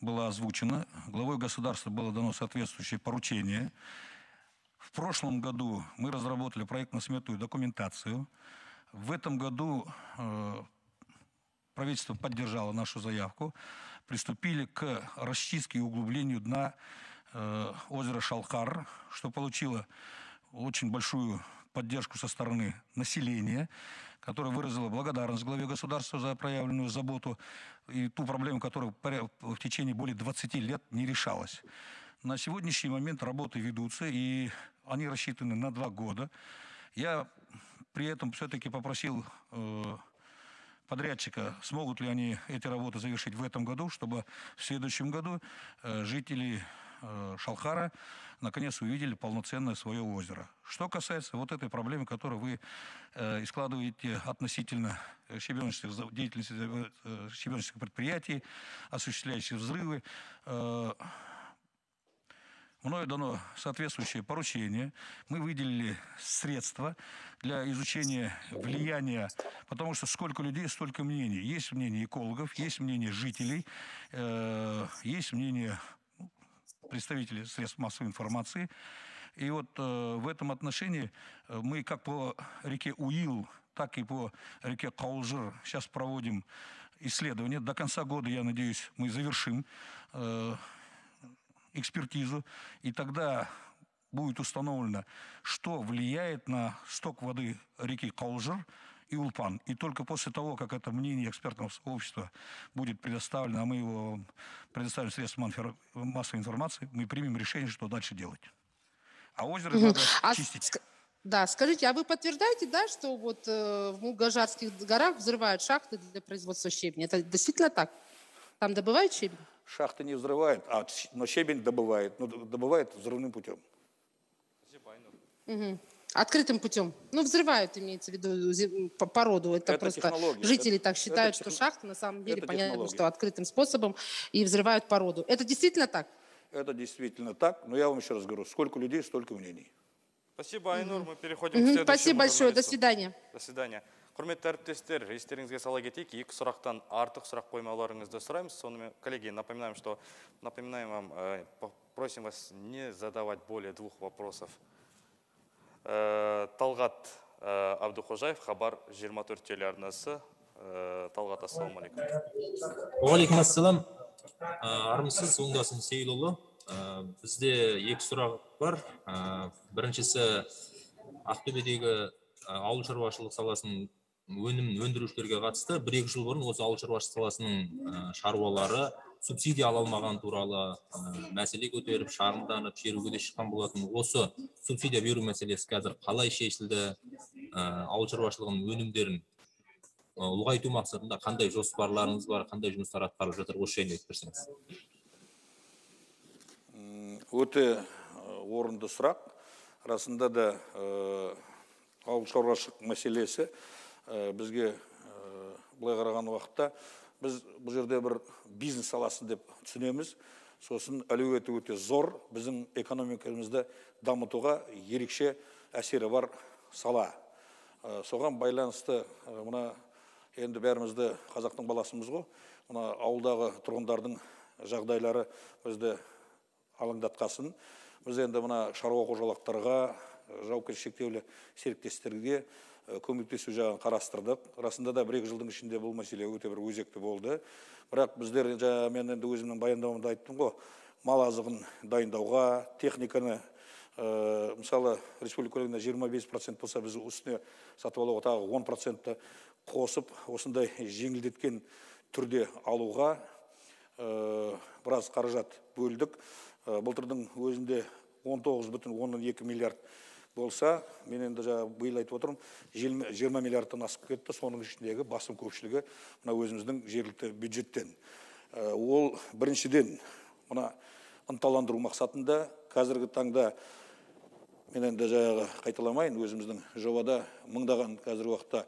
была озвучена. Главой государства было дано соответствующее поручение. В прошлом году мы разработали проектно-сметную документацию. В этом году правительство поддержало нашу заявку, приступили к расчистке и углублению дна озера Шалкар, что получило очень большую поддержку со стороны населения, которое выразило благодарность главе государства за проявленную заботу и ту проблему, которая в течение более 20 лет не решалась. На сегодняшний момент работы ведутся, и они рассчитаны на 2 года. Я при этом все-таки попросил подрядчика, смогут ли они эти работы завершить в этом году, чтобы в следующем году жители Шалхара наконец увидели полноценное свое озеро. Что касается вот этой проблемы, которую вы складываете относительно щебеночных деятельности, щебеночных предприятий, осуществляющих взрывы, мною дано соответствующее поручение. Мы выделили средства для изучения влияния, потому что сколько людей, столько мнений. Есть мнение экологов, есть мнение жителей, есть мнение представителей средств массовой информации. И вот в этом отношении мы как по реке Уил, так и по реке Каулжыр сейчас проводим исследования. До конца года, я надеюсь, мы завершим экспертизу, и тогда будет установлено, что влияет на сток воды реки Каулжыр и Улпан. И только после того, как это мнение экспертного сообщества будет предоставлено, а мы его предоставим средствам массовой информации, мы примем решение, что дальше делать. А озеро надо чистить. Да, скажите, а вы подтверждаете, да, что вот в Мулгажарских горах взрывают шахты для производства щебня? Это действительно так? Там добывают щебень? Шахты не взрывают, но щебень добывает. Но добывает взрывным путем. Угу. Открытым путем. Ну, взрывают, имеется в виду, породу. Это просто жители так считают, что шахты, на самом деле, понятно, что открытым способом, и взрывают породу. Это действительно так? Это действительно так, но я вам еще раз говорю, сколько людей, столько мнений. Спасибо, Айнур, мы переходим к следующему. Спасибо большое, до свидания. До свидания. Құрметті әріптестер, естеріңізге сала кетейік, 2 сұрақтан артық сұрақ қоймауларыңызды сұраймыз. Сонымен, коллеги, напоминаем вам, просим вас не задавать более 2 вопросов. Талғат Абдухожаев, Хабар 24 телеарнасы. Талғат, ассалам алейкум. Алейкум ассалам. Армысыз, Оңдасын Сейлұлы. Бізде 2 сұрақ бар. Біріншісі, Ақтөбедегі ауыл шаруашылық саласының өнімін өндірушілерге қатысты. 1-2 жыл бұрын осы ауыл шаруашылық саласының шаруалары субсидия ала алмаған туралы мәселе көтеріп, шағымданып, шеруге де шыққан болатын. Осы субсидия беру мәселесі қазір қалай шешілді? Ауыл шаруашылығының өнімдерін ұлғайту мақсатында қандай жоспарларыңыз бар, қандай жұмыстар атқарып жатыр, осы жайында айтып берсеңіз. Өте орынды сұрақ. Расында да ауыл шаруашылық мәселесі бізге былай қараған уақытта біз бұл жерде бір бизнес саласы деп түсінеміз. Сосын әлеуеті өте зор, біздің экономикамызды дамытуға ерекше әсері бар сала. Соған байланысты мына енді бәрімізді қазақтың баласымыз ғой, мына ауылдағы тұрғындардың жағдайлары бізді алаңдатқасын. Біз енді мына шаруа қожалықтарға, жауапкершіліктеулі серіктестерге көмектесу жағын қарастырдық. Расында да 1-2 жылдың ішінде бұл мәселе өте бір өзекті болды. Бірақ біздер, мен енді өзімнің баяндауымда айттым ғой, мал азығын дайындауға, техниканы, мысалы, республикаларында 25% болса, біз үстіне сатып алуға тағы 10% қосып, осындай жеңілдеткен түрде алуға біраз қаражат бөлдік. Былтырдың өзінде 19,2 миллиард болса, мен енді биыл айтып отырмын, 20 миллиардтан асып кетті, соның ішіндегі басым көпшілігі мына өзіміздің жергілікті бюджеттен. Ол біріншіден мына ынталандыру мақсатында қазіргі таңда мен енді қайталамайын, өзіміздің жобада мыңдаған қазіргі уақытта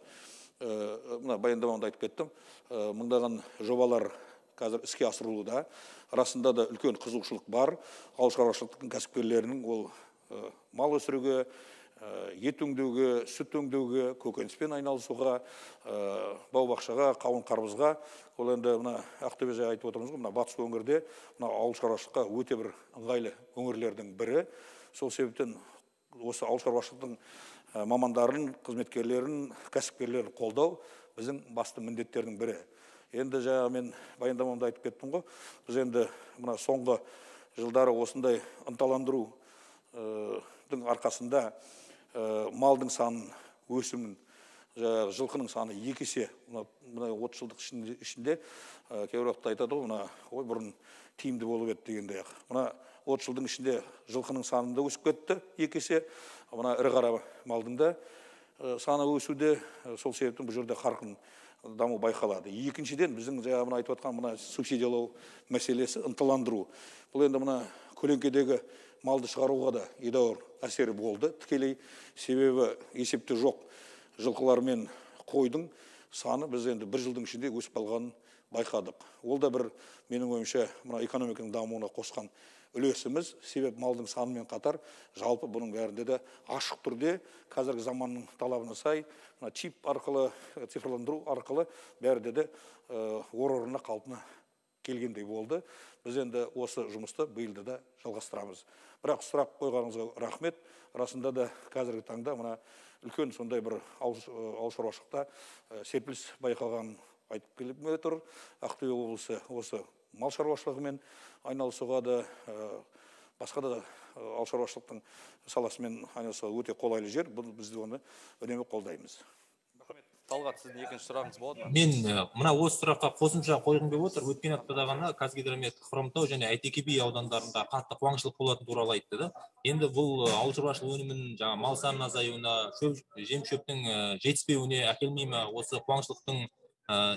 мына баяндамамда айтып кеттім, мыңдаған жобалар қазір іске асырылуда. Расында да үлкен қызығушылық бар. Ауыл шаруашылықтың кәсіпкерлерінің ол мал өсіруге, ет өңдеуге, сүт өңдеуге, көкөніспен айналысуға, бау-бақшаға, қауын-қарбызға. Ол енді мына Ақтөбе жайы айтып отырмыз ғой, мына батыс өңірде мына ауыл шаруашылыққа өте бір ыңғайлы өңірлердің бірі. Сол себептен осы ауыл шаруашылықтың мамандарын, қызметкерлерін, кәсіпкерлерін қолдау біздің басты міндеттердің бірі. Енді мен баяндамамда айтып кеттім ғой, біз енді мына соңғы жылдары осындай ынталандырудың арқасында малдың санын, өсімін, жылқының саны екі есе, мына 30 жылдық ішінде кейбір уақытта айтады ғой, мына ой бұрын тиімді болып еді дегенде. Мына 30 жылдың ішінде жылқының саны да өсіп кетті екі есе, мына ірі қара малдың да саны өсуде, сол себептен бұл жерде қарқын даму байқалады. Екіншіден біздің жаңа айтып отқан мына субсидиялау мәселесі, ынталандыру. Бұл енді мына көлеңкедегі малды шығаруға да едәуір әсері болды тікелей, себебі есепте жоқ жылқылар мен қойдың саны біз енді бір жылдың ішінде өсіп қалғанын байқадық. Ол да бір менің ойымша мына экономиканың дамуына қосқан үлесіміз, себеп малдың санымен қатар жалпы бұның бәрінде де ашық түрде қазіргі заманның талабына сай мына чип арқылы, цифрландыру арқылы бәрінде де орнына қалпына келгендей болды. Біз енді осы жұмысты биылда да жалғастырамыз. Бірақ сұрақ қойғаныңызға рахмет. Расында да қазіргі таңда мына үлкен сондай бір ауыл шаруашылықта серпіліс байқалған айтып келіп отыр. Ақтөбе облысы осы мал шаруашылығымен айналысуға да, басқа да ауыл шаруашылықтың саласымен айналысуға өте қолайлы жер. Біз де оны үнемі қолдаймыз. Талғат, сіздің екінші сұрағыңыз болады ма? Мен мына осы сұраққа қосымша қойғым келіп отыр. Өткен аптада ғана Қазгидромет Хромтау және Әйтеке би аудандарында қатты қуаңшылық болатыны туралы айтты да. Енді бұл ауыл шаруашылық өнімінің жаңа мал санының азаюына, жем-шөптің жетіспеуіне әкелмей ме? Осы қуаңшылықтың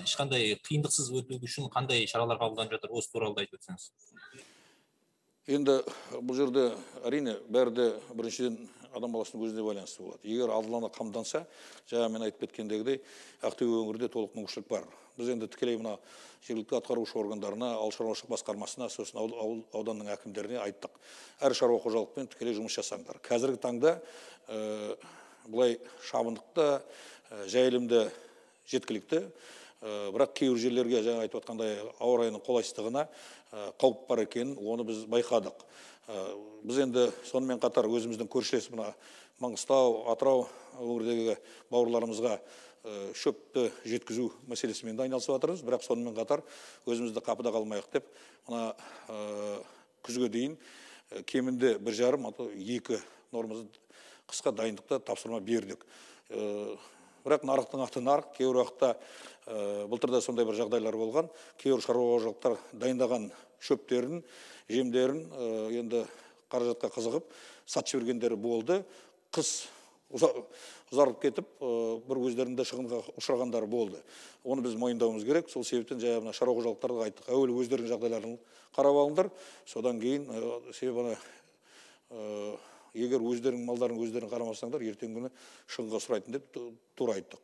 ешқандай қиындықсыз өту үшін қандай шаралар қабылданып жатыр? Осы туралы айтып өтсеңіз. Енді бұл жерде әрине бәрі де біріншіден адам баласының өзіне байланысты болады. Егер алдылана қамданса, жаңа мен айтып кеткендегідей, Ақтөбе өңірде толық мүмкіншілік бар. Біз енді тікелей мына жергілікті атқарушы органдарына, ауыл шаруашылық басқармасына, сосын ауданның әкімдеріне айттық. Әр шаруа қожалықпен тікелей жұмыс жасаңдар. Қазіргі таңда бұлай шабындықта, жайылымда жеткілікті, бірақ кейбір жерлерге жаңа айтып отқандай ауа райының қолайсыздығына қауіп бар екенін оны біз байқадық. Біз енді сонымен қатар өзіміздің көршілес мына Маңғыстау, Атырау өңірдегі бауырларымызға шөпті жеткізу мәселесімен де айналысып жатырмыз, бірақ сонымен қатар өзімізді қапыда қалмайық деп мына күзге дейін кемінде 1,5-2 нормасы қысқа дайындықта тапсырма бердік. Бірақ нарықтың аты нарық, кейбір уақытта былтырда сондай бір жағдайлар болған, кейбір шаруа қожалықтар дайындаған шөптерін, жемдерін енді қаражатқа қызығып сатып жібергендері болды. Қыс ұзарып кетіп, бір өздерінде шығынға ұшырағандар болды. Оны біз мойындауымыз керек. Сол себептен жай мына шаруа қожалықтарға айттық, әуелі өздерінің жағдайларын қарап алыңдар, содан кейін себебі егер өздерің малдарын өздерің қарамасаңдар, ертең күні шығынға ұшырайтын деп тура айттық.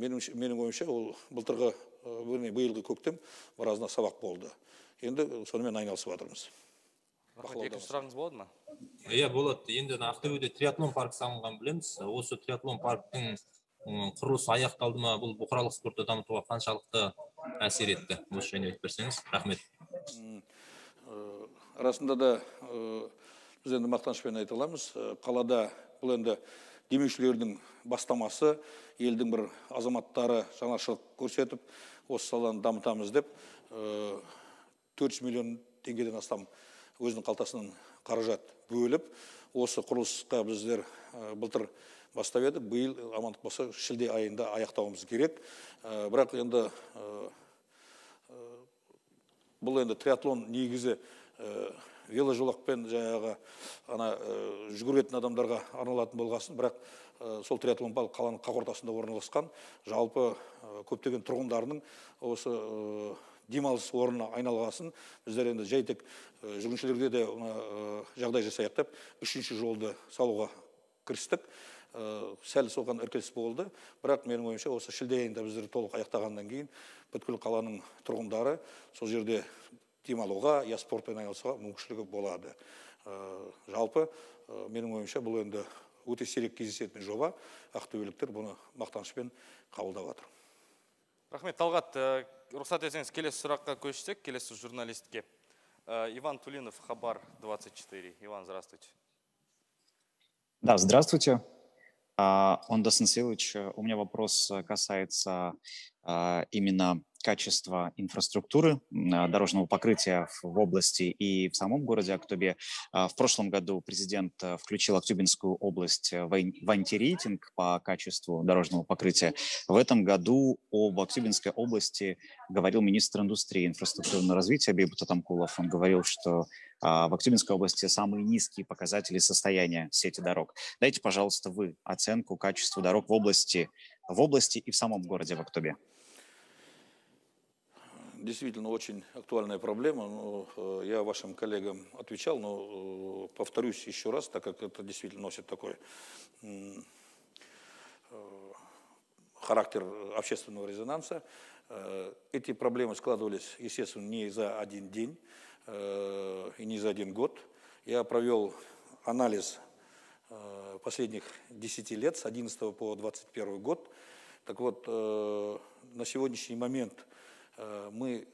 Менің ойымша, ол былтырғы биылғы көктем біразына сабақ болды. Енді сонымен айналысып жатырмыз. Екінші сұрағыңыз болады ма? Иә, болады. Енді Ақтөбеде триатлон парк салынғанын білеміз. Осы триатлон парктың құрылысы аяқталды ма? Бұл бұқаралық спортты дамытуға қаншалықты әсер етті? Осы жайында айтып берсеңіз, рахмет. Расында да біз енді мақтанышпен айта аламыз, қалада бұл енді демеушілердің бастамасы, елдің бір азаматтары жаңашылық көрсетіп, осы саланы дамытамыз деп 400 миллион теңгеден астам өзінің қалтасынан қаражат бөліп, осы құрылысқа біздер былтыр бастап едік, биыл амандық болса шілде айында аяқтауымыз керек. Бірақ енді бұл енді триатлон негізі веложолақпен жаңағы жүгіретін адамдарға арналатын болғасын, бірақ сол триатлон парк қаланың қақ ортасында орналасқан, жалпы көптеген тұрғындарының осы демалыс орнына айналғасын, біздер енді жай тек жүргіншілерге де жағдай жасайық деп үшінші жолды салуға кірістік. Сәл соған іркіліс болды, бірақ менің ойымша осы шілде айында біздер толық аяқтағаннан кейін бүткіл қаланың тұрғындары сол жерде демалуға, я спортпен айналысуға мүмкіншілігі болады. Жалпы, менің ойымша, бұл енді өте сирек кездесетін жоба, ақтөбеліктер бұны мақтанышпен қабылдап жатыр. Рахмет, Талғат, рұқсат етсеңіз, келесі сұраққа көшсек, келесі журналистке. Иван Тулинов, Хабар 24. Иван, здравствуйте. Да, здравствуйте. Ондас Насилович, у меня вопрос касается именно качество инфраструктуры, дорожного покрытия в области и в самом городе Актюбе. В прошлом году президент включил Актюбинскую область в антирейтинг по качеству дорожного покрытия. В этом году об Актюбинской области говорил министр индустрии и инфраструктурного развития Бейбут Атамкулов. Он говорил, что в Актюбинской области самые низкие показатели состояния сети дорог. Дайте, пожалуйста, вы оценку качества дорог в области и в самом городе в Актюбе. Действительно, очень актуальная проблема. Но я вашим коллегам отвечал, но повторюсь еще раз, так как это действительно носит такой характер общественного резонанса. Эти проблемы складывались, естественно, не за один день и не за один год. Я провел анализ последних 10 лет, с 2011 по 2021 год. Так вот, на сегодняшний момент мы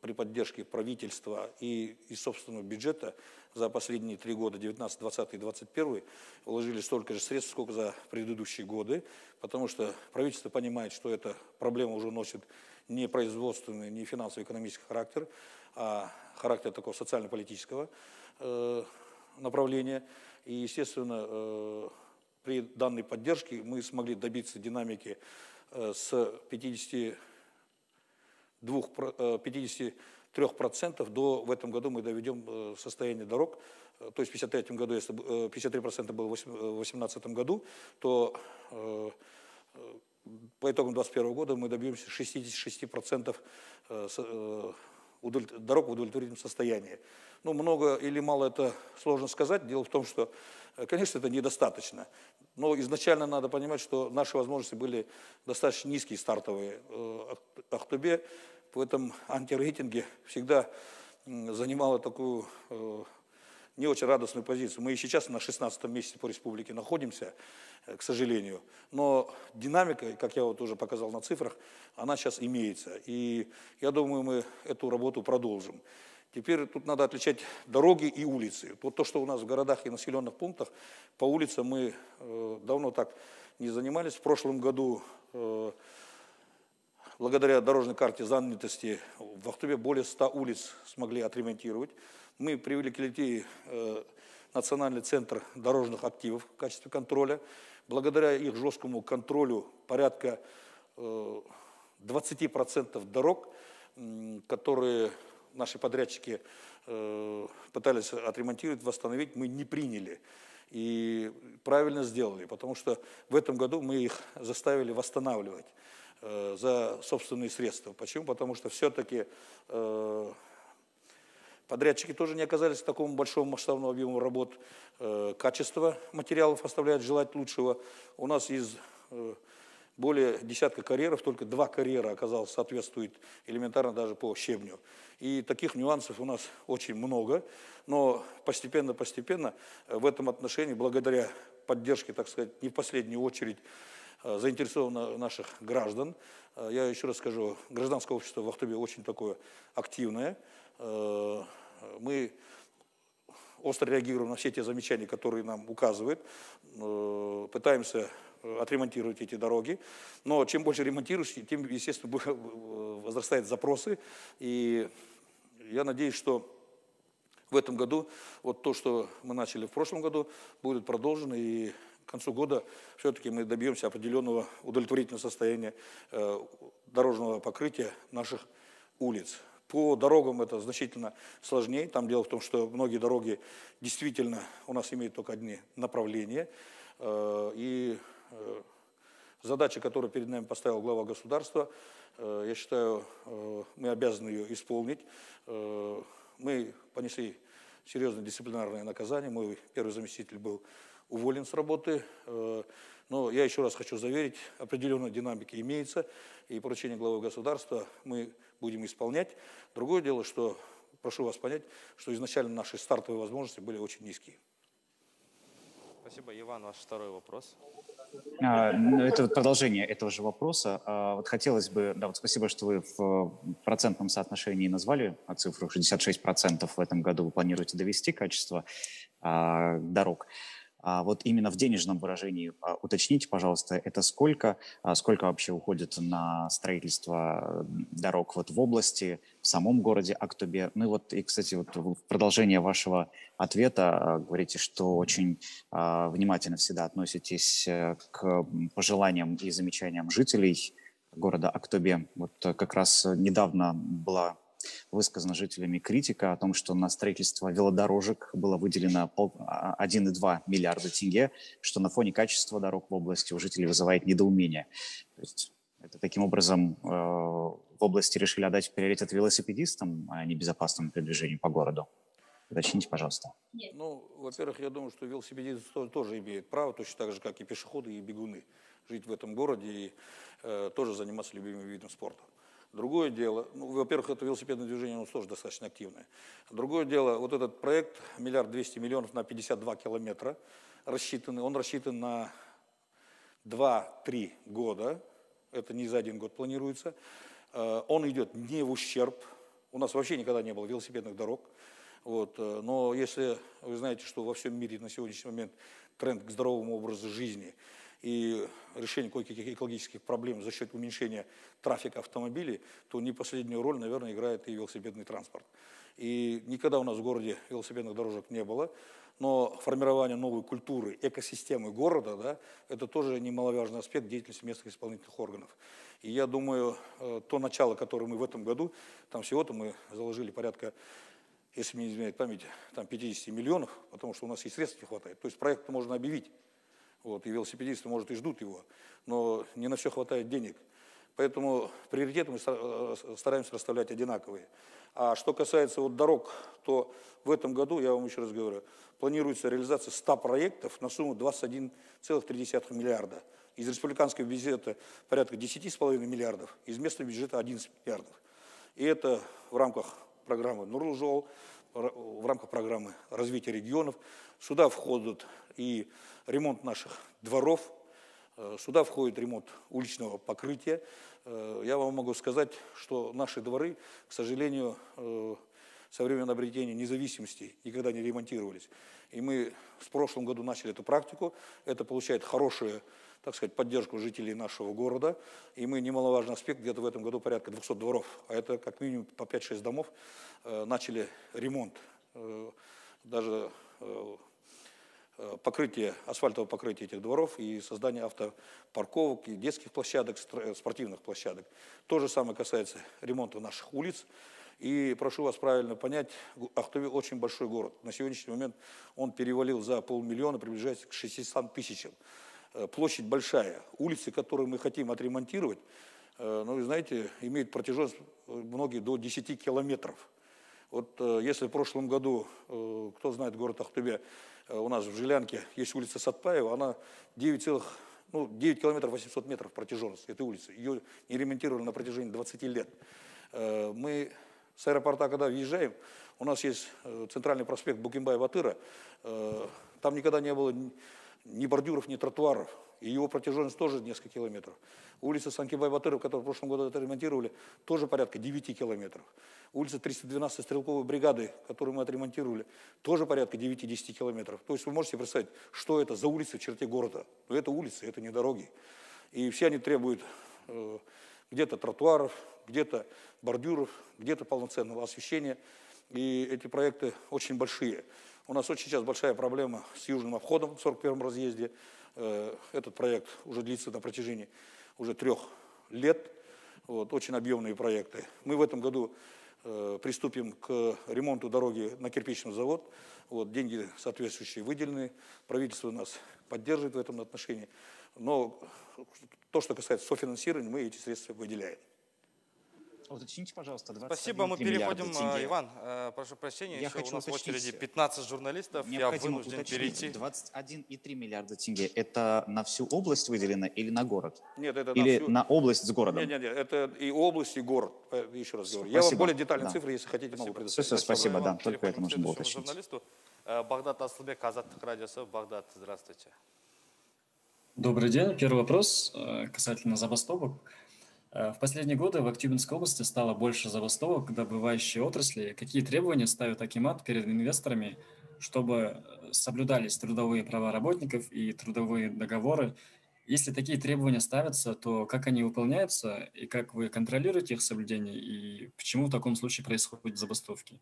при поддержке правительства и собственного бюджета за последние 3 года, 19, 20 и 21, вложили столько же средств, сколько за предыдущие годы, потому что правительство понимает, что эта проблема уже носит не производственный, не финансово-экономический характер, а характер такого социально-политического направления. И, естественно, при данной поддержке мы смогли добиться динамики с 53% до, в этом году мы доведем состояние дорог, то есть в 53 году, если 53% было в 2018 году, то по итогам 2021 года мы добьемся 66% дорог в удовлетворительном состоянии. Ну, много или мало, это сложно сказать. Дело в том, что, конечно, это недостаточно. Но изначально надо понимать, что наши возможности были достаточно низкие стартовые. Актюбе в этом антирейтинге всегда занимала такую не очень радостную позицию. Мы и сейчас на 16-м месяце по республике находимся, к сожалению. Но динамика, как я вот уже показал на цифрах, она сейчас имеется. И я думаю, мы эту работу продолжим. Теперь тут надо отличать дороги и улицы. Вот то, что у нас в городах и населенных пунктах, по улицам мы давно так не занимались. В прошлом году, благодаря дорожной карте занятости, в Актюбе более 100 улиц смогли отремонтировать. Мы привлекли Национальный центр дорожных активов в качестве контроля. Благодаря их жесткому контролю порядка 20% дорог, которые наши подрядчики пытались отремонтировать, восстановить, мы не приняли. И правильно сделали, потому что в этом году мы их заставили восстанавливать за собственные средства. Почему? Потому что все-таки подрядчики тоже не оказались в таком большом масштабном объеме работ. Качество материалов оставляет желать лучшего. У нас из более десятка карьеров, только 2 карьера, оказалось, соответствует элементарно даже по щебню. И таких нюансов у нас очень много, но постепенно в этом отношении, благодаря поддержке, так сказать, не в последнюю очередь заинтересовано наших граждан. Я еще раз скажу, гражданское общество в Актюбе очень такое активное. Мы остро реагируем на все те замечания, которые нам указывают, пытаемся отремонтировать эти дороги, но чем больше ремонтируешь, тем, естественно, возрастают запросы, и я надеюсь, что в этом году вот то, что мы начали в прошлом году, будет продолжено, и к концу года все-таки мы добьемся определенного удовлетворительного состояния дорожного покрытия наших улиц. По дорогам это значительно сложнее, там дело в том, что многие дороги действительно у нас имеют только одни направления, и задача, которую перед нами поставил глава государства, я считаю, мы обязаны ее исполнить. Мы понесли серьезное дисциплинарное наказание, мой первый заместитель был уволен с работы, но я еще раз хочу заверить, определенная динамика имеется, и поручение главы государства мы будем исполнять. Другое дело, что, прошу вас понять, что изначально наши стартовые возможности были очень низкие. Спасибо. Иван, ваш второй вопрос. Это продолжение этого же вопроса. Вот хотелось бы, да, вот спасибо, что вы в процентном соотношении назвали цифру 66% в этом году вы планируете довести качество дорог. А вот именно в денежном выражении уточните, пожалуйста, это сколько вообще уходит на строительство дорог вот в области, в самом городе Актобе? Ну и вот, и, кстати, вот в продолжение вашего ответа говорите, что очень внимательно всегда относитесь к пожеланиям и замечаниям жителей города Актобе. Вот как раз недавно была высказана жителями критика о том, что на строительство велодорожек было выделено 1,2 миллиарда тенге, что на фоне качества дорог в области у жителей вызывает недоумение. То есть это таким образом в области решили отдать приоритет велосипедистам, а не безопасному передвижению по городу. Уточните, пожалуйста. Ну, во-первых, я думаю, что велосипедисты тоже имеют право, точно так же, как и пешеходы, и бегуны, жить в этом городе и тоже заниматься любимым видом спорта. Другое дело, ну, во-первых, это велосипедное движение, оно тоже достаточно активное. Другое дело, вот этот проект 1 200 000 000 на 52 километра рассчитанный, он рассчитан на 2-3 года, это не за один год планируется. Он идет не в ущерб, у нас вообще никогда не было велосипедных дорог. Вот. Но если вы знаете, что во всем мире на сегодняшний момент тренд к здоровому образу жизни и решение кое-каких экологических проблем за счет уменьшения трафика автомобилей, то не последнюю роль, наверное, играет и велосипедный транспорт. И никогда у нас в городе велосипедных дорожек не было, но формирование новой культуры, экосистемы города, да, это тоже немаловажный аспект деятельности местных исполнительных органов. И я думаю, то начало, которое мы в этом году, там всего-то мы заложили порядка, если мне не изменяет память, там 50 миллионов, потому что у нас и средств не хватает. То есть проект можно объявить. Вот, и велосипедисты, может, и ждут его, но не на все хватает денег. Поэтому приоритеты мы стараемся расставлять одинаковые. А что касается вот дорог, то в этом году, я вам еще раз говорю, планируется реализация 100 проектов на сумму 21,3 миллиарда. Из республиканского бюджета порядка 10,5 миллиардов, из местного бюджета 11 миллиардов. И это в рамках программы «Нурлы жол», в рамках программы развития регионов. Сюда входят и ремонт наших дворов, сюда входит ремонт уличного покрытия. Я вам могу сказать, что наши дворы, к сожалению, со времен обретения независимости никогда не ремонтировались. И мы в прошлом году начали эту практику. Это получает хорошую, так сказать, поддержку жителей нашего города. И мы немаловажный аспект, где-то в этом году порядка 200 дворов, а это как минимум по 5-6 домов, начали ремонт. Даже покрытие, асфальтовое покрытие этих дворов и создание автопарковок, и детских площадок, спортивных площадок. То же самое касается ремонта наших улиц. И прошу вас правильно понять, Актобе очень большой город. На сегодняшний момент он перевалил за 500 000, приближается к 600 000. Площадь большая. Улицы, которые мы хотим отремонтировать, ну, вы знаете, имеют протяженность многие до 10 километров. Вот если в прошлом году, кто знает город Актобе, у нас в Жилянке есть улица Сатпаева, она 9 километров 800 метров протяженность этой улицы. Ее не ремонтировали на протяжении 20 лет. Мы с аэропорта, когда въезжаем, у нас есть центральный проспект Букембай-Батыра, там никогда не было ни бордюров, ни тротуаров, и его протяженность тоже несколько километров. Улица Санкибай-Батырова, которую в прошлом году отремонтировали, тоже порядка 9 километров. Улица 312 стрелковой бригады, которую мы отремонтировали, тоже порядка 9-10 километров. То есть вы можете представить, что это за улицы в черте города. Но это улицы, это не дороги. И все они требуют где-то тротуаров, где-то бордюров, где-то полноценного освещения. И эти проекты очень большие. У нас очень сейчас большая проблема с южным обходом в 41-м разъезде. Этот проект уже длится на протяжении уже 3 лет. Вот, очень объемные проекты. Мы в этом году приступим к ремонту дороги на кирпичный завод. Вот, деньги соответствующие выделены. Правительство нас поддерживает в этом отношении. Но то, что касается софинансирования, мы эти средства выделяем. Уточните, пожалуйста, 21 Спасибо, мы переходим, тенге. Иван, прошу прощения, еще у нас в очереди 15 журналистов, я вынужден перейти. 21,3 миллиарда тенге, это на всю область выделено или на город? Нет, это или на область с городом? Нет, это и область, и город, еще раз говорю. Спасибо. Я вам более детальные цифры, если хотите, могу предоставить. Спасибо, да, только это нужно было уточнить. Журналисту. Багдад Асылбек, Азаттык радиосы, Багдад, здравствуйте. Добрый день, первый вопрос касательно забастовок. В последние годы в Актюбинской области стало больше забастовок добывающей отрасли. Какие требования ставит Акимат перед инвесторами чтобы соблюдались трудовые права работников и трудовые договоры. Если такие требования ставятся, то как они выполняются и как вы контролируете их соблюдение и почему в таком случае происходят забастовки?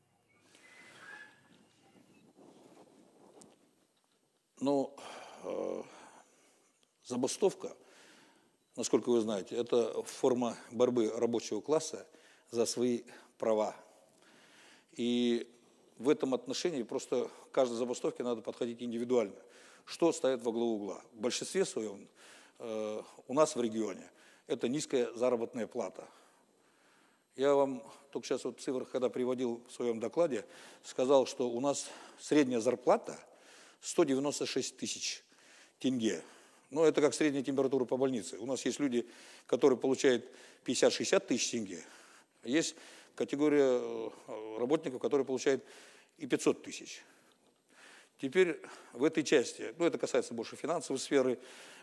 Ну, забастовка, насколько вы знаете, это форма борьбы рабочего класса за свои права. И в этом отношении просто к каждой забастовке надо подходить индивидуально. Что стоит во главу угла? В большинстве своем у нас в регионе это низкая заработная плата. Я вам только сейчас вот цифры, когда приводил в своем докладе, сказал, что у нас средняя зарплата 196 тысяч тенге. Но это как средняя температура по больнице. У нас есть люди, которые получают 50-60 тысяч тенге. Есть категория работников, которые получают и 500 тысяч. Теперь в этой части, ну это касается больше финансовой сферы,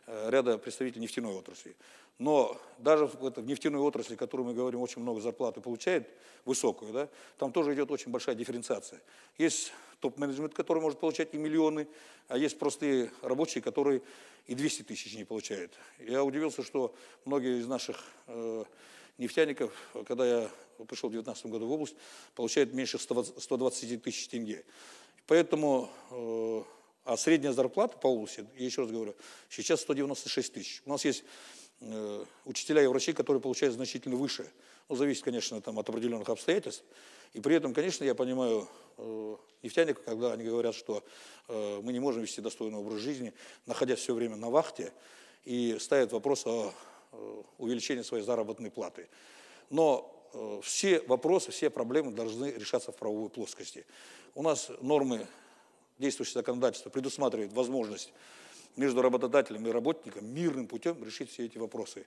ряда представителей нефтяной отрасли. Но даже в нефтяной отрасли, о которой мы говорим, очень много зарплаты получает, высокую, да, там тоже идет очень большая дифференциация. Есть топ-менеджмент, который может получать и миллионы, а есть простые рабочие, которые и 200 тысяч не получают. Я удивился, что многие из наших нефтяников, когда я пришел в 2019 году в область, получают меньше 120 тысяч тенге. Поэтому, а средняя зарплата по области, я еще раз говорю, сейчас 196 тысяч. У нас есть учителя и врачи, которые получают значительно выше. Ну, зависит, конечно, там, от определенных обстоятельств. И при этом, конечно, я понимаю нефтяников, когда они говорят, что мы не можем вести достойный образ жизни, находясь все время на вахте, и ставят вопрос о увеличении своей заработной платы. Но все вопросы, все проблемы должны решаться в правовой плоскости. У нас нормы действующего законодательства предусматривают возможность между работодателем и работником мирным путем решить все эти вопросы.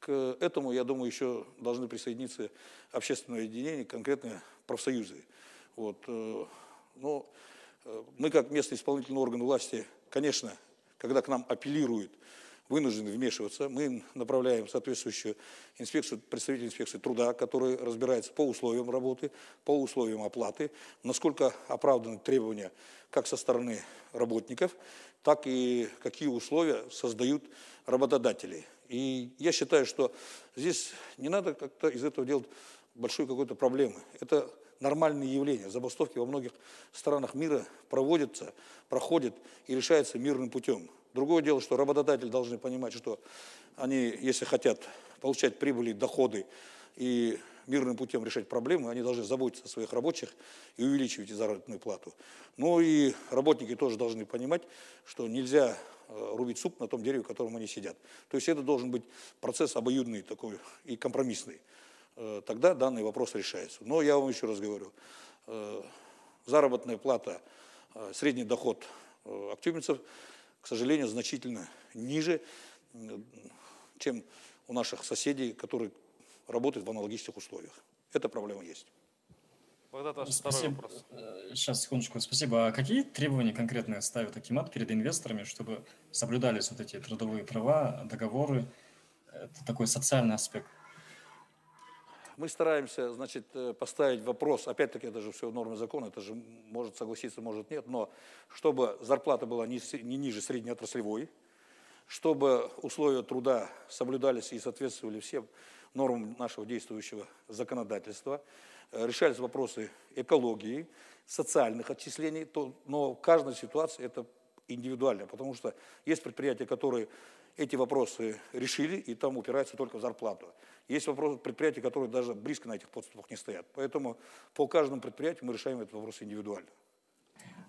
К этому, я думаю, еще должны присоединиться общественные объединения, конкретно профсоюзы. Вот. Но мы, как местный исполнительный орган власти, конечно, когда к нам апеллируют, вынуждены вмешиваться. Мы направляем соответствующую инспекцию, представителя инспекции труда, который разбирается по условиям работы, по условиям оплаты, насколько оправданы требования как со стороны работников, так и какие условия создают работодатели. И я считаю, что здесь не надо как-то из этого делать большой какой-то проблемы. Это нормальные явления. Забастовки во многих странах мира проводятся, проходят и решаются мирным путем. Другое дело, что работодатели должны понимать, что они, если хотят получать прибыли, доходы и мирным путем решать проблемы, они должны заботиться о своих рабочих и увеличивать заработную плату. Ну и работники тоже должны понимать, что нельзя рубить суп на том дереве, в котором они сидят. То есть это должен быть процесс обоюдный такой и компромиссный. Тогда данный вопрос решается. Но я вам еще раз говорю, заработная плата, средний доход актюбинцев, к сожалению, значительно ниже, чем у наших соседей, которые работают в аналогичных условиях. Эта проблема есть. Спасибо. Вопрос. Сейчас, секундочку. Спасибо. А какие требования конкретно ставит акимат перед инвесторами, чтобы соблюдались вот эти трудовые права, договоры? Это такой социальный аспект. Мы стараемся, значит, поставить вопрос, опять-таки, это же все нормы закона, это же может согласиться, может нет, но чтобы зарплата была не ниже среднеотраслевой, чтобы условия труда соблюдались и соответствовали всем нормам нашего действующего законодательства, решались вопросы экологии, социальных отчислений, но в каждой ситуации это индивидуально, потому что есть предприятия, которые эти вопросы решили, и там упираются только в зарплату. Есть вопросы предприятий, которые даже близко на этих подступах не стоят. Поэтому по каждому предприятию мы решаем этот вопрос индивидуально.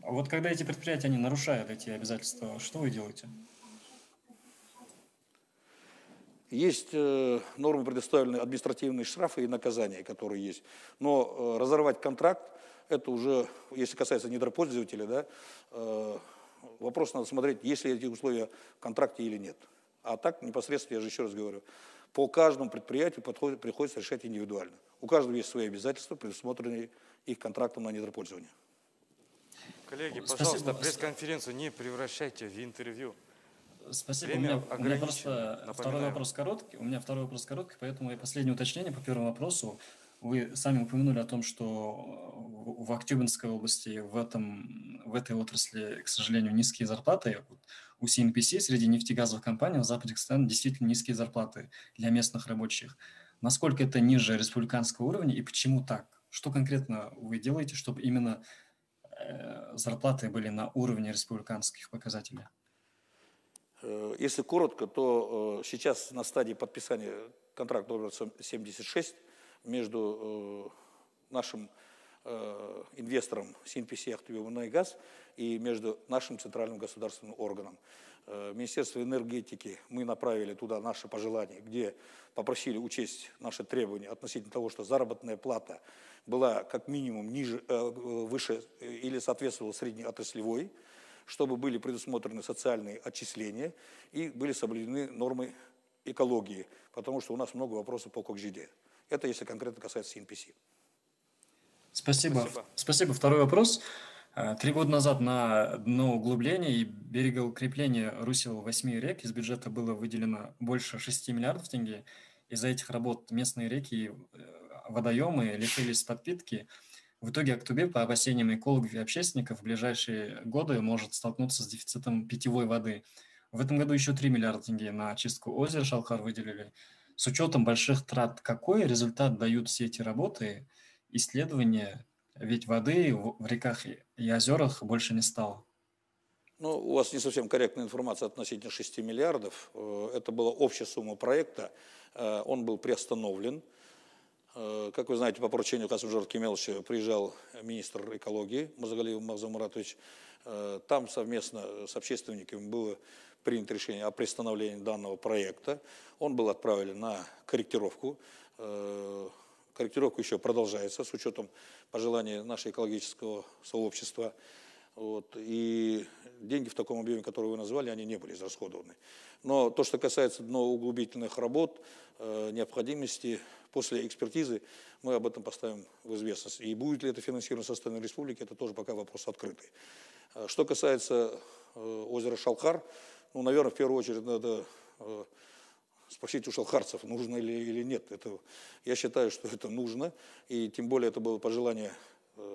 А вот когда эти предприятия, они нарушают эти обязательства, что вы делаете? Есть нормы, предоставленные административные штрафы и наказания, которые есть. Но разорвать контракт, это уже, если касается недропользователя, да, вопрос надо смотреть, есть ли эти условия в контракте или нет. А так непосредственно, я же еще раз говорю, по каждому предприятию приходится решать индивидуально. У каждого есть свои обязательства, предусмотренные их контрактом на недропользование. Коллеги, пожалуйста, пресс-конференцию не превращайте в интервью. Спасибо. У меня просто второй вопрос короткий. Поэтому и последнее уточнение по первому вопросу. Вы сами упомянули о том, что в Актюбинской области в этом в этой отрасли, к сожалению, низкие зарплаты. У CNPC среди нефтегазовых компаний в Западе Казахстана действительно низкие зарплаты для местных рабочих. Насколько это ниже республиканского уровня и почему так? Что конкретно вы делаете, чтобы именно зарплаты были на уровне республиканских показателей? Если коротко, то сейчас на стадии подписания контракта номер 76 между нашим инвестором CNPC «Актюбемунайгаз» и между нашим центральным государственным органом. Министерство энергетики, мы направили туда наши пожелания, где попросили учесть наши требования относительно того, что заработная плата была как минимум ниже, выше или соответствовала среднеотраслевой, чтобы были предусмотрены социальные отчисления и были соблюдены нормы экологии, потому что у нас много вопросов по кокжиде. Это если конкретно касается CNPC. Спасибо. Второй вопрос. 3 года назад на дно углубления и берегоукрепления русел 8 рек из бюджета было выделено больше 6 миллиардов тенге. Из-за этих работ местные реки, водоемы лишились подпитки. В итоге Актубе, по опасениям экологов и общественников, в ближайшие годы может столкнуться с дефицитом питьевой воды. В этом году еще 3 миллиарда тенге на очистку озера Шалхар выделили. С учетом больших трат какой результат дают все эти работы, исследования? Ведь воды в реках и озерах больше не стало. Ну, у вас не совсем корректная информация относительно 6 миллиардов. Это была общая сумма проекта. Он был приостановлен. Как вы знаете, по поручению Касымжона Кемеловича приезжал министр экологии Мырзагалиев Магзум Маратович. Там совместно с общественниками было принято решение о приостановлении данного проекта. Он был отправлен на корректировку. Корректировка еще продолжается с учетом пожеланий нашего экологического сообщества. Вот. И деньги в таком объеме, который вы назвали, они не были израсходованы. Но то, что касается дноуглубительных работ, необходимости, после экспертизы мы об этом поставим в известность. И будет ли это финансировано со стороны республики, это тоже пока вопрос открытый. Что касается озера Шалхар, ну, наверное, в первую очередь надо спросить у шалхарцев, нужно ли или нет. Это, я считаю, что это нужно, и тем более это было пожелание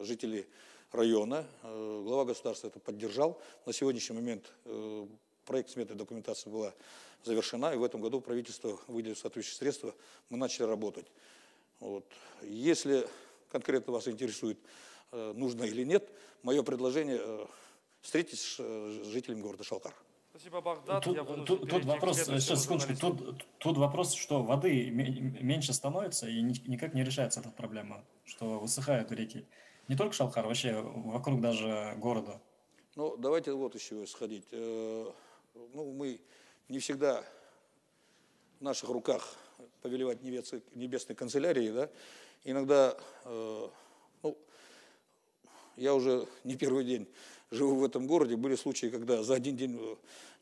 жителей района. Глава государства это поддержал. На сегодняшний момент проект сметной документации была завершена, и в этом году правительство выделило соответствующие средства, мы начали работать. Вот. Если конкретно вас интересует, нужно или нет, мое предложение – встретитесь с жителями города Шалхар. Спасибо, Багдад. Тут вопрос, что воды меньше становится и никак не решается эта проблема, что высыхают реки. Не только Шалхар, вообще вокруг даже города. Ну, давайте вот еще сходить. Ну, мы не всегда в наших руках повелевать небесной канцелярии, да? Иногда, ну, я уже не первый день живу в этом городе, были случаи, когда за один день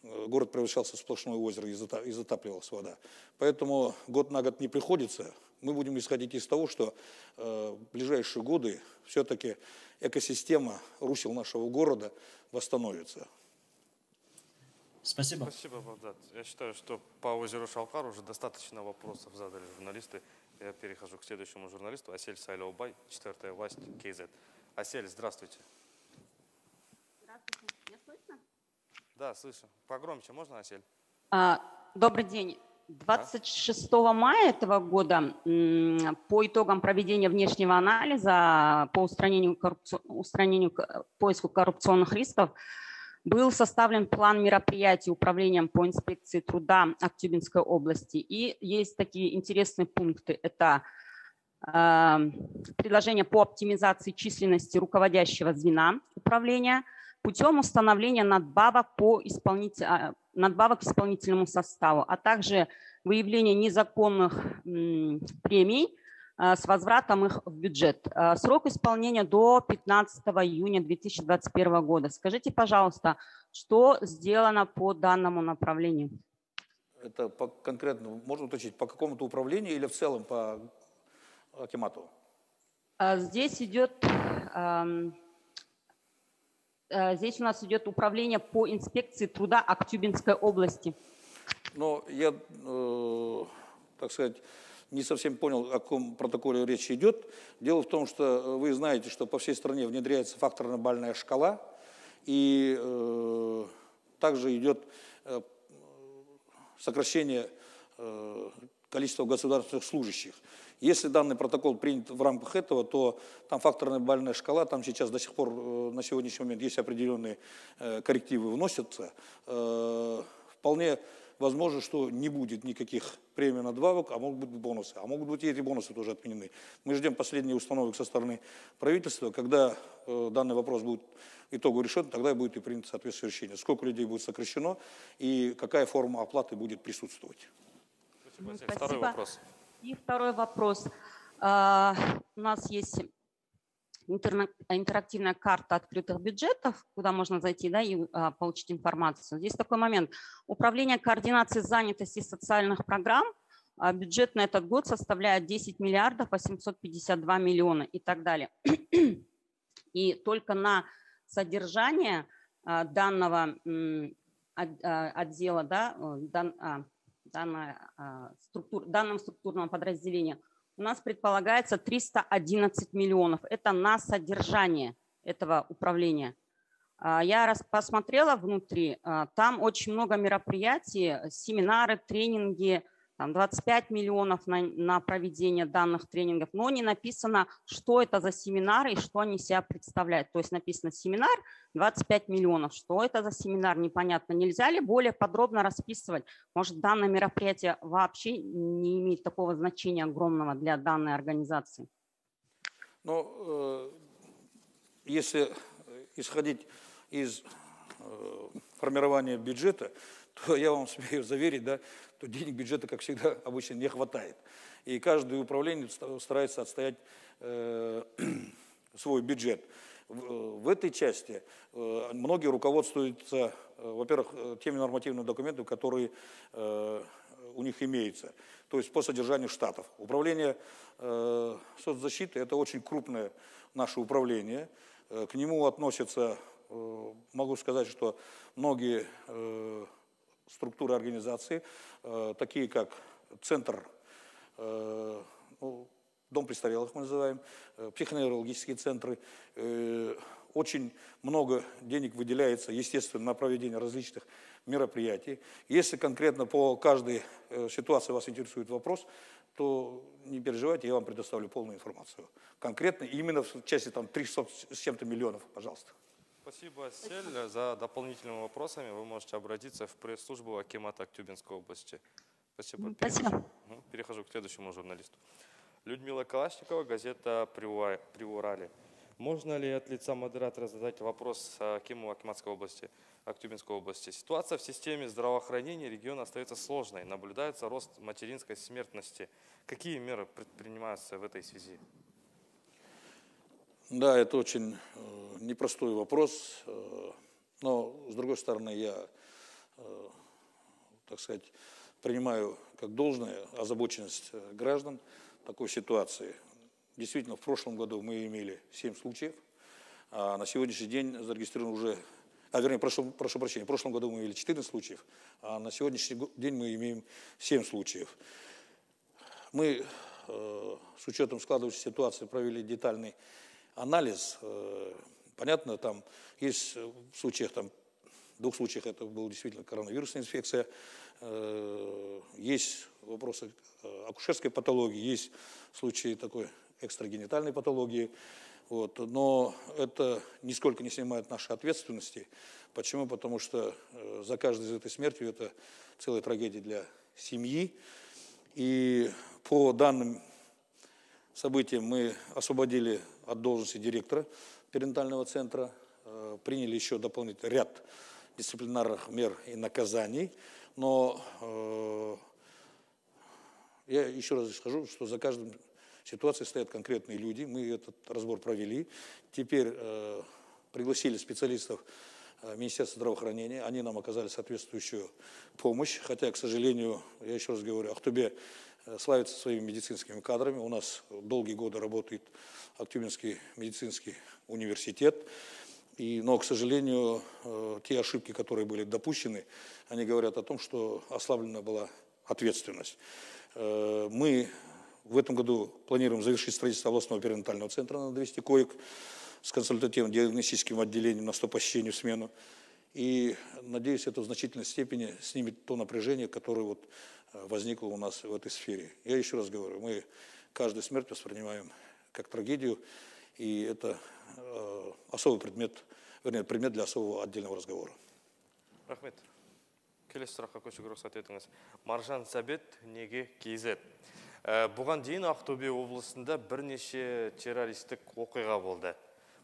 город превращался в сплошное озеро и затапливалась вода. Поэтому год на год не приходится. Мы будем исходить из того, что в ближайшие годы все-таки экосистема русел нашего города восстановится. Спасибо. Спасибо, Багдад. Я считаю, что по озеру Шалхар уже достаточно вопросов задали журналисты. Я перехожу к следующему журналисту. Асель Сайлаубай, 4-я власть, КЗ. Асель, здравствуйте. Здравствуйте. Меня слышно? Да, слышу. Погромче можно, Асель? Добрый день. 26 мая этого года по итогам проведения внешнего анализа по устранению поиску коррупционных рисков был составлен план мероприятий управлением по инспекции труда Актюбинской области. И есть такие интересные пункты. Это предложение по оптимизации численности руководящего звена управления путем установления надбавок к исполнительному составу, а также выявление незаконных премий с возвратом их в бюджет. Срок исполнения до 15 июня 2021 года. Скажите, пожалуйста, что сделано по данному направлению? Это конкретно, можно уточнить, по какому-то управлению или в целом по акимату? Здесь у нас идет управление по инспекции труда Актюбинской области. Но я, так сказать, не совсем понял, о каком протоколе речь идет. Дело в том, что вы знаете, что по всей стране внедряется факторно-бальная шкала, И также идет сокращение количества государственных служащих. Если данный протокол принят в рамках этого, то там факторная бальная шкала, там сейчас до сих пор на сегодняшний момент есть определенные коррективы, вносятся. Вполне возможно, что не будет никаких премий на надбавок, а могут быть бонусы. А могут быть и эти бонусы тоже отменены. Мы ждем последних установок со стороны правительства. Когда данный вопрос будет итогово решен, тогда будет и принято соответствующее решение. Сколько людей будет сокращено и какая форма оплаты будет присутствовать. Спасибо. Спасибо. Второй вопрос. И второй вопрос. У нас есть интерактивная карта открытых бюджетов, куда можно зайти, да, и получить информацию. Здесь такой момент. Управление координацией занятости социальных программ бюджет на этот год составляет 10 миллиардов 852 миллиона и так далее. И только на содержание данного отдела, да, данном структурном подразделении у нас предполагается 311 миллионов. Это на содержание этого управления. Я посмотрела внутри, там очень много мероприятий, семинары, тренинги, 25 миллионов на проведение данных тренингов, но не написано, что это за семинары и что они себя представляют. То есть написано семинар 25 миллионов. Что это за семинар, непонятно. Нельзя ли более подробно расписывать? Может, данное мероприятие вообще не имеет такого значения огромного для данной организации? Ну, если исходить из формирования бюджета, то я вам смею заверить, да, то денег бюджета, как всегда, обычно не хватает. И каждое управление старается отстоять свой бюджет. В этой части многие руководствуются, во-первых, теми нормативными документами, которые у них имеются, то есть по содержанию штатов. Управление соцзащиты – это очень крупное наше управление, к нему относятся, могу сказать, что многие структуры организации, такие как Центр, Дом престарелых мы называем, психоневрологические центры. Очень много денег выделяется, естественно, на проведение различных мероприятий. Если конкретно по каждой ситуации вас интересует вопрос, то не переживайте, я вам предоставлю полную информацию. Конкретно именно в части там 300 с чем-то миллионов, пожалуйста. Спасибо, Сель. За дополнительными вопросами вы можете обратиться в пресс-службу акимата Актюбинской области. Спасибо. Спасибо. Перехожу к следующему журналисту. Людмила Калашникова, газета «Приурале». Можно ли от лица модератора задать вопрос акиму Акиматской области, Актюбинской области? Ситуация в системе здравоохранения региона остается сложной. Наблюдается рост материнской смертности. Какие меры предпринимаются в этой связи? Да, это очень непростой вопрос, но, с другой стороны, я, так сказать, принимаю как должное озабоченность граждан такой ситуации. Действительно, в прошлом году мы имели 7 случаев, а на сегодняшний день зарегистрировано уже, прошу прощения, в прошлом году мы имели 14 случаев, а на сегодняшний день мы имеем 7 случаев. Мы с учетом складывающейся ситуации провели детальный анализ. Понятно, там есть в случаях, там, в 2 случаях это была действительно коронавирусная инфекция, есть вопросы акушерской патологии, есть случаи такой экстрагенитальной патологии, вот. Но это нисколько не снимает нашей ответственности. Почему? Потому что за каждой из этой смертью это целая трагедия для семьи. И по данным событиям мы освободили от должности директора перинатального центра, приняли еще дополнительный ряд дисциплинарных мер и наказаний. Но я еще раз скажу, что за каждой ситуацией стоят конкретные люди. Мы этот разбор провели. Теперь пригласили специалистов Министерства здравоохранения. Они нам оказали соответствующую помощь. Хотя, к сожалению, я еще раз говорю, Актюбе славится своими медицинскими кадрами. У нас долгие годы работает Актюбинский медицинский университет. Но, к сожалению, те ошибки, которые были допущены, они говорят о том, что ослаблена была ответственность. Мы В этом году планируем завершить строительство областного перинатального центра на 200 коек с консультативным диагностическим отделением на 100 посещений в смену. И, надеюсь, это в значительной степени снимет то напряжение, которое вот возникло у нас в этой сфере. Я еще раз говорю, мы каждую смерть воспринимаем как трагедию, и это особый предмет, вернее, предмет для особого отдельного разговора. Рахмет. Келесі сұраққа көші көріп сат етіңіз. Маржан Сәбет, неге кейзет? Бұған дейін Ақтөбе облысында бірнеше террористік оқиға болды.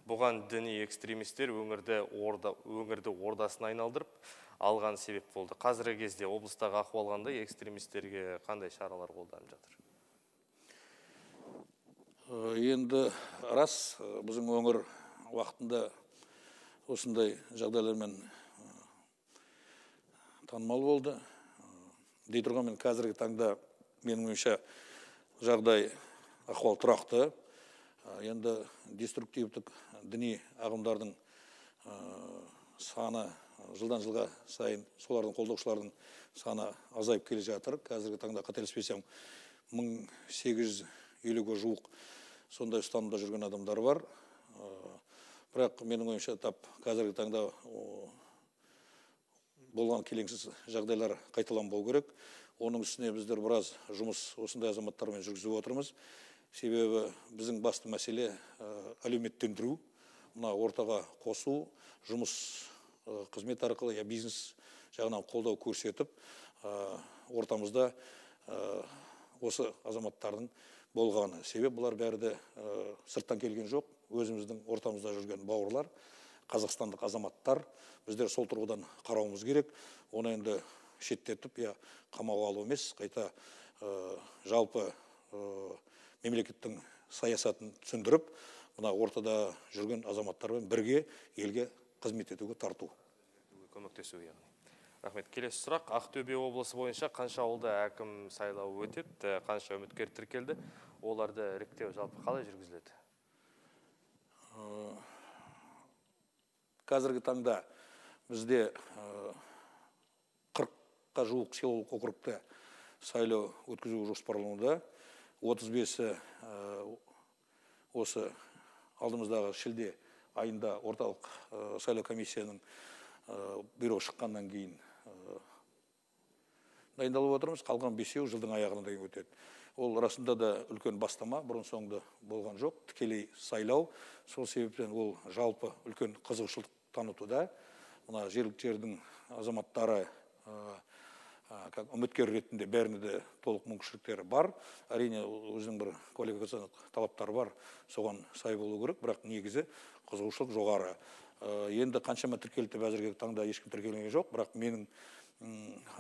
Бұған діни экстремистер өңірді ордасын айналдырып, алған себеп болды. Қазіргі кезде облыстағы ахуалғанда экстремистерге қандай шаралар қолданып жатыр? Енді рас, біздің өңір уақытында осындай жағдайлармен танымал болды. Дей тұрған мен қазіргі таңда менің ойымша жағдай ахуал тұрақты. Енді деструктивтік діни ағымдардың саны жылдан жылға сайын солардың қолдаушылардың саны азайып келе жатыр. Қазіргі таңда қателеспесем 1850-ге жуық сондай ұстанымда жүрген адамдар бар. Бірақ менің ойымша тап қазіргі таңда болған келеңсіз жағдайлар қайталан болу керек. Оның үстіне біздер біраз жұмыс осындай азаматтармен жүргізіп отырмыз. Себебі біздің басты мәселе әлеуметтендіру, мына ортаға қосу, жұмыс қызмет арқылы я бизнес жағынан қолдау көрсетіп, ортамызда осы азаматтардың болғаны. Себебі бұлар бәрі де сырттан келген жоқ, өзіміздің ортамызда жүрген бауырлар. Қазақстандық азаматтар, біздер сол тұрғыдан қарауымыз керек. Оны енді шеттетіп, қамауға алу емес, қайта жалпы мемлекеттің саясатын түсіндіріп, мына ортада жүрген азаматтармен бірге елге қызмет етуге тарту. Рахмет. Келесі сұрақ. Ақтөбе облысы бойынша қанша ауылда әкім сайлауы өтеді, қанша үміткер тіркелді, оларды іріктеу жалпы қалай жүргізіледі? Қазіргі таңда бізде 40-қа жуық селолық округте сайлау өткізу жоспарлануда. 35-і осы алдымыздағы шілде айында орталық сайлау комиссияның бұйрығы шыққаннан кейін дайындалып отырмыз. Қалған 5-еу жылдың аяғына дейін өтеді. Ол расында да үлкен бастама, бұрын соңды болған жоқ, тікелей сайлау. Сол себептен ол жалпы үлкен қызығушылық танытуда. Мына жергіліктердің азаматтары үміткер ретінде бәріне де толық мүмкіншіліктері бар. Әрине, өзінің бір квалификациялық талаптар бар, соған сай болу керек, бірақ негізі қызығушылық жоғары. Енді қаншама тіркелді, әзірге таңда ешкім тіркелген жоқ, бірақ менің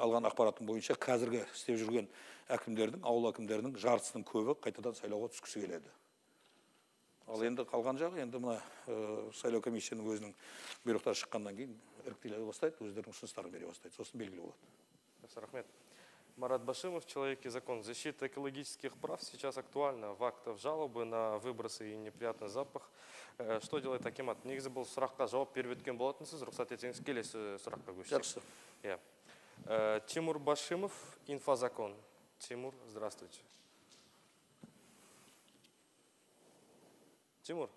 алған ақпаратым бойынша қазіргі істеп жүрген әкімдердің, ауыл әкімдерінің жартысының көбі қайтадан сайлауға түскісі келеді. Ал енді қалған жағы, енді мына сайлау комиссияның өзінің бұйрықтары шыққаннан кейін іріктеле бастайды, өздерінің ұсыныстарын бере бастайды. Сосын белгілі болады. Рахмет. Марат Башимов, «Человек и закон». Защита экологических прав сейчас актуальна в актах жалобы на выбросы и неприятный запах. Что делает Акимат? Негізі бұл сұраққа жауап беріп өткен болатынсыз, рұқсат етсеңіз келесі сұраққа көшсек. Жақсы. Тимур Башимов, «Инфозакон». Тимур, здравствуйте. Тимур.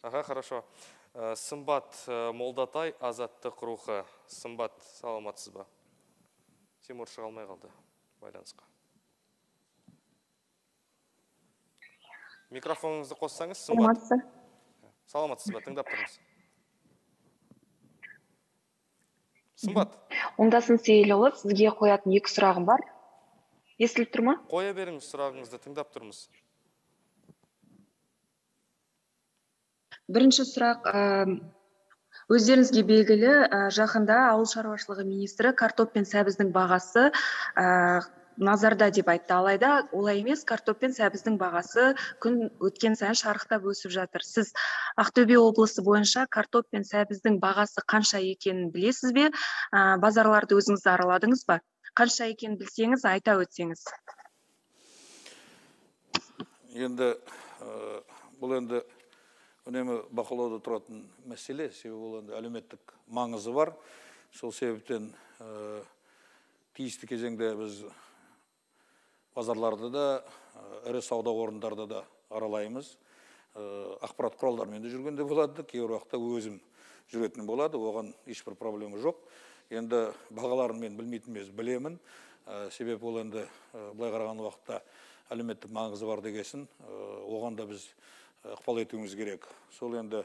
Ага, хорошо. Сымбат Молдатай, «Азаттық рухы». Сымбат, саламатсыз ба? Тимур шыға алмай қалды. Байланысқа. Микрофоныңызды қоссаңыз, Сымбат. Саламатсыз ба, тыңдап тұрмыз. Сымбат. Ондасын Сейілұлы, сізге қоятын екі сұрағым бар. Естіліп тұр ма? Қоя беріңіз сұрағыңызды, тыңдап тұрмыз. Бірінші сұрақ, өздеріңізге белгілі, жақында ауыл шаруашылығы министрі картоп пен сәбіздің бағасы назарда деп айтты. Алайда олай емес, картоп пен сәбіздің бағасы күн өткен сайын шарықтап өсіп жатыр. Сіз Ақтөбе облысы бойынша картоп пен сәбіздің бағасы қанша екенін білесіз бе? Базарларды өзіңіз араладыңыз ба? Қанша екенін білсеңіз, айта өтсеңіз. Бұл енді үнемі бақылауда тұратын мәселе, себебі ол әлеуметтік маңызы бар. Сол себептен тиісті кезеңде біз базарларды да, ірі сауда орындарды да аралаймыз. Ақпарат құралдарымен де жүргенде болады, кейбір уақытта өзім жүретін болады, оған ешбір проблема жоқ. Енді бағаларын мен білмейтін емес білемін, себеп ол енді былай қараған уақытта әлеуметтік маңызы бар дегесін, оған да біз ықпал етуіміз керек. Сол енді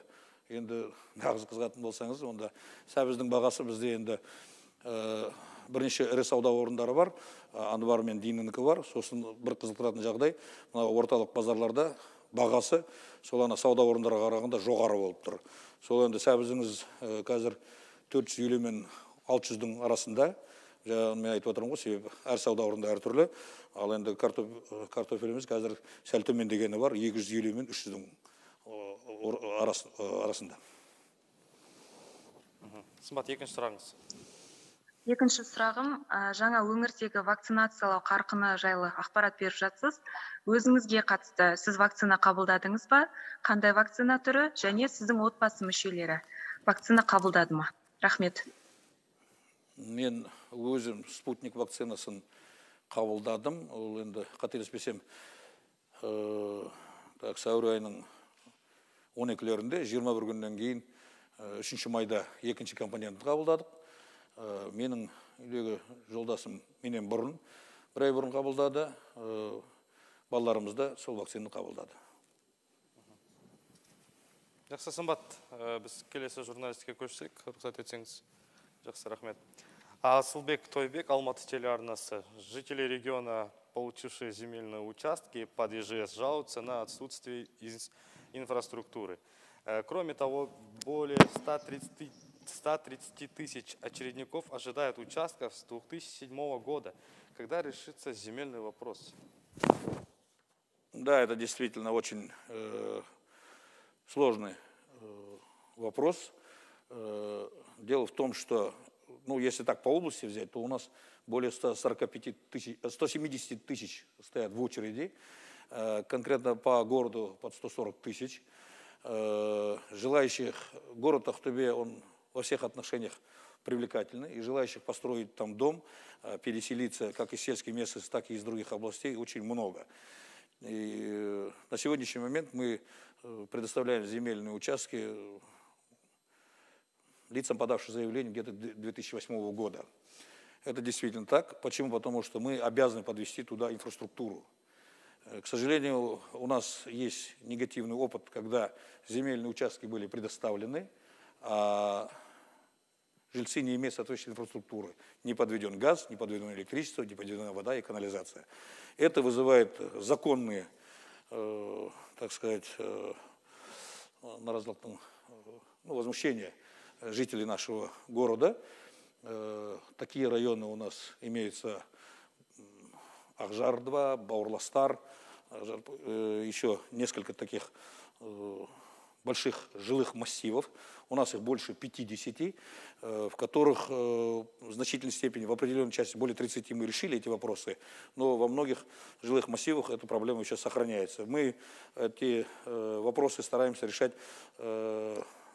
нағыз қызғатын болсаңыз, онда сәбіздің бағасы бізде енді бірнеше ірі сауда орындары бар, Анвар мен Динінікі бар. Сосын бір қызықтыратын жағдай, мына орталық базарларда бағасы сол ана сауда орындарға қарағанда жоғары болып тұр. Сол енді сәбізіңіз қазір 400 мен 600-дің арасында. Мен айтып отырмын ғой, себебі әр сауда орында әртүрлі. Ал енді картофеліміз қазір сәл төмен дегені бар, 250 мен 300-дің арасында. Сымбат, екінші сұрағыңыз. Екінші сұрағым, жаңа өңірдегі вакцинациялау қарқыны жайлы ақпарат беріп жатсыз. Өзіңізге қатысты, сіз вакцина қабылдадыңыз ба? Қандай вакцина түрі және сіздің отбасы мүшелері вакцина қабылдады ма? Рахмет. Мен өзім спутник вакцинасын қабылдадым. Ол енді қателеспесем, сәуір айының 12-лерінде 21 күннен кейін 3 майда екінші компонентті қабылдадық. Менің үйлегі жолдасым менен бұрын, бір ай бұрын қабылдады, балаларымыз да сол вакцинаны қабылдады. Жақсы, Сымбат, біз келесі журналистке көшсек, рұқсат етсеңіз. Жақсы, рахмет. Асылбек Тойбек, Алматы телеарнасы. Жители региона, получившие земельные участки под ЕЖС, жалуются на отсутствие инфраструктуры. Кроме того, более 130 тысяч очередников ожидают участков с 2007 года, когда решится земельный вопрос. Да, это действительно очень сложный вопрос. Дело в том, что, ну, если так по области взять, то у нас более 170 тысяч стоят в очереди, конкретно по городу под 140 тысяч. Желающих, город Актобе, он во всех отношениях привлекательный, и желающих построить там дом, переселиться как из сельских местностей, так и из других областей очень много. И на сегодняшний момент мы предоставляем земельные участки лицам, подавшим заявление где-то 2008 года. Это действительно так. Почему? Потому что мы обязаны подвести туда инфраструктуру. К сожалению, у нас есть негативный опыт, когда земельные участки были предоставлены, а жильцы не имеют соответствующей инфраструктуры. Не подведен газ, не подведено электричество, не подведена вода и канализация. Это вызывает законные, так сказать, возмущения жителей нашего города. Такие районы у нас имеются: Акжар-2, Баурластар, еще несколько таких больших жилых массивов. У нас их больше 50, в которых в значительной степени, в определенной части, более 30 мы решили эти вопросы, но во многих жилых массивах эта проблема еще сохраняется. Мы эти вопросы стараемся решать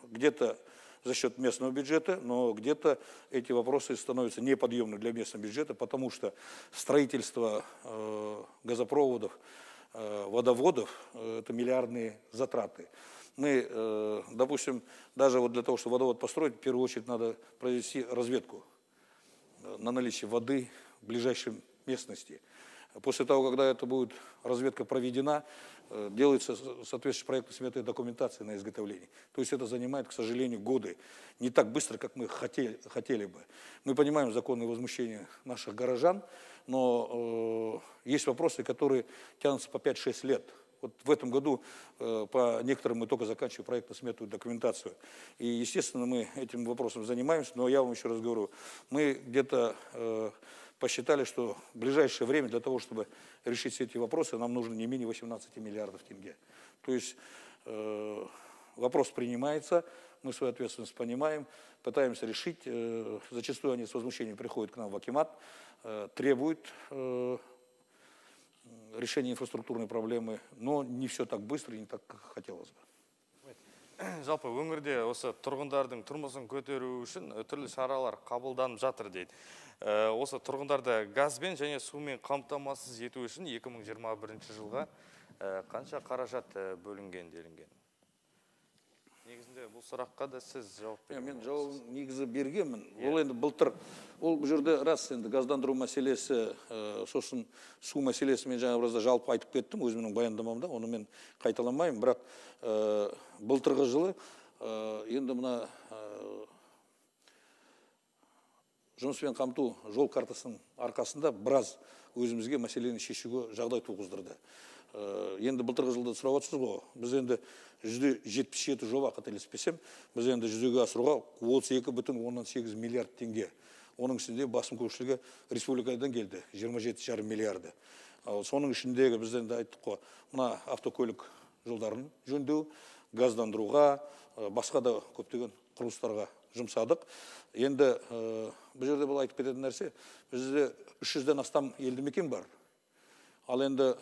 где-то за счет местного бюджета, но где-то эти вопросы становятся неподъемными для местного бюджета, потому что строительство газопроводов, водоводов – это миллиардные затраты. Мы, допустим, даже вот для того, чтобы водовод построить, в первую очередь надо провести разведку на наличие воды в ближайшей местности. После того, когда эта будет разведка проведена, делается соответствующая проектно-сметная документация на изготовление. То есть это занимает, к сожалению, годы. Не так быстро, как мы хотели бы. Мы понимаем законные возмущения наших горожан, но есть вопросы, которые тянутся по 5-6 лет. Вот в этом году по некоторым мы только заканчиваем проектно-сметную документацию. И, естественно, мы этим вопросом занимаемся, но я вам еще раз говорю, мы где-то посчитали, что в ближайшее время для того, чтобы решить все эти вопросы, нам нужно не менее 18 миллиардов тенге. То есть вопрос принимается, мы свою ответственность понимаем, пытаемся решить. Зачастую они с возмущением приходят к нам в акимат, требуют решения инфраструктурной проблемы, но не все так быстро и не так, как хотелось бы. жалпы өңірде осы тұрғындардың тұрмысын көтеру үшін түрлі шаралар қабылданып жатыр дейді. Осы тұрғындарды газбен және сумен қамтамасыз ету үшін 2021 жылға қанша қаражат бөлінген делінген? Негізінде бұл сұраққа да сіз жауап берген. Мен жауабын негізі бергенмін. Ол енді былтыр, ол жерде рас енді газдандыру мәселесі, сосын су мәселесі мен жаңа біразда жалпы айтып кеттім өзімнің баяндамамда, оны мен қайталамаймын. Бірақ былтырғы жылы енді мына жұмыспен қамту жол картасының арқасында біраз өзімізге мәселені шешуге жағдай туғыздырды. Енді былтырғы жылда сұрап отырсыз ғой, біз енді 177 жоба қателеспесем, біз енді жүзеге асыруға 32,8 миллиард теңге. Оның ішінде басым көпшілігі республикадан келді, 27,5 миллиарды. Соның ішіндегі біз енді айттық қой, мына автокөлік жолдарын жөндеу, газдандыруға, басқа да көптеген құрылыстарға жұмсадық. Енді бұл жерде бұл айтып кететін нәрсе, бізде 300-ден астам елді мекен бар. Ал енді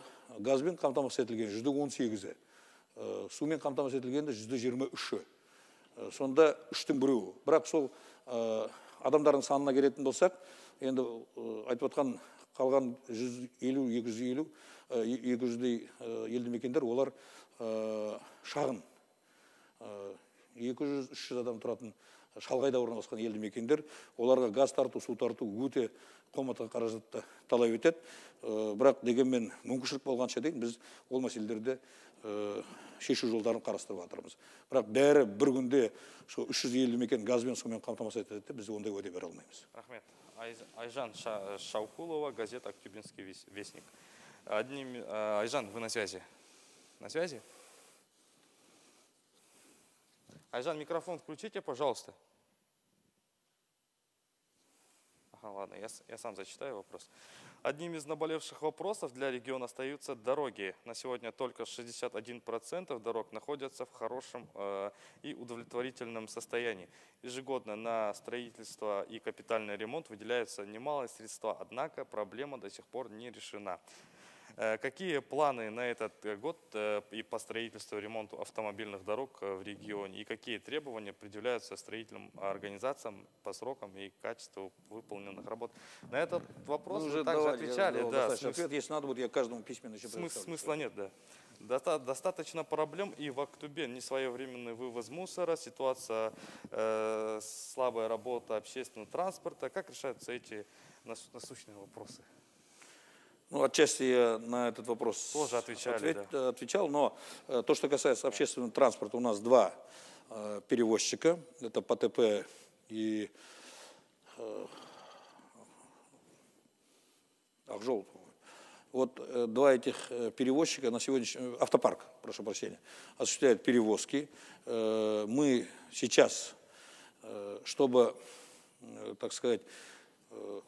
газбен қамтамасыз етілген 18%, сумен қамтамасыз етілгенде 23%. Сонда 1/3. Бірақ сол адамдардың санына келетін болсақ, енді айтып отқан қалған 150-200-200-дей елді мекендер, олар шағын. 200-300 адам тұратын шалғайда орналасқан елді мекендер, оларға газ тарту, су тарту өте қомақты қаражатты талап етеді. Бірақ дегенмен мүмкіншілік болғанша дейін біз ол мәселелерді шешу жолдарын қарастырып жатырмыз. Бірақ бәрі бір күнде 300 елді мекен газбен сумен қамтамасыз етеді, біз ондай уәде бере алмаймыз. Рахмет. Айжан Шаукулова, газета «Актюбинский вестник». Айжан, вы на связи? На связи? Айжан, микрофон включите, пожалуйста. Ага, ладно, я сам зачитаю вопрос. Одним из наболевших вопросов для региона остаются дороги. На сегодня только 61% дорог находятся в хорошем и удовлетворительном состоянии. Ежегодно на строительство и капитальный ремонт выделяются немалые средства, однако проблема до сих пор не решена. Какие планы на этот год и по строительству и ремонту автомобильных дорог в регионе? И какие требования предъявляются строительным организациям по срокам и качеству выполненных работ? На этот вопрос мы уже также отвечали. Ответ, если надо будет, я каждому письменно еще представлю. Смысла нет, да. Достаточно проблем и в Актубе. Несвоевременный вывоз мусора, ситуация, слабая работа общественного транспорта. Как решаются эти насущные вопросы? Ну, отчасти я на этот вопрос тоже отвечал, но то, что касается общественного транспорта, у нас два перевозчика, это ПТП и Акжол. Вот два этих перевозчика на сегодняшний автопарк, прошу прощения, осуществляют перевозки. Мы сейчас, чтобы, так сказать,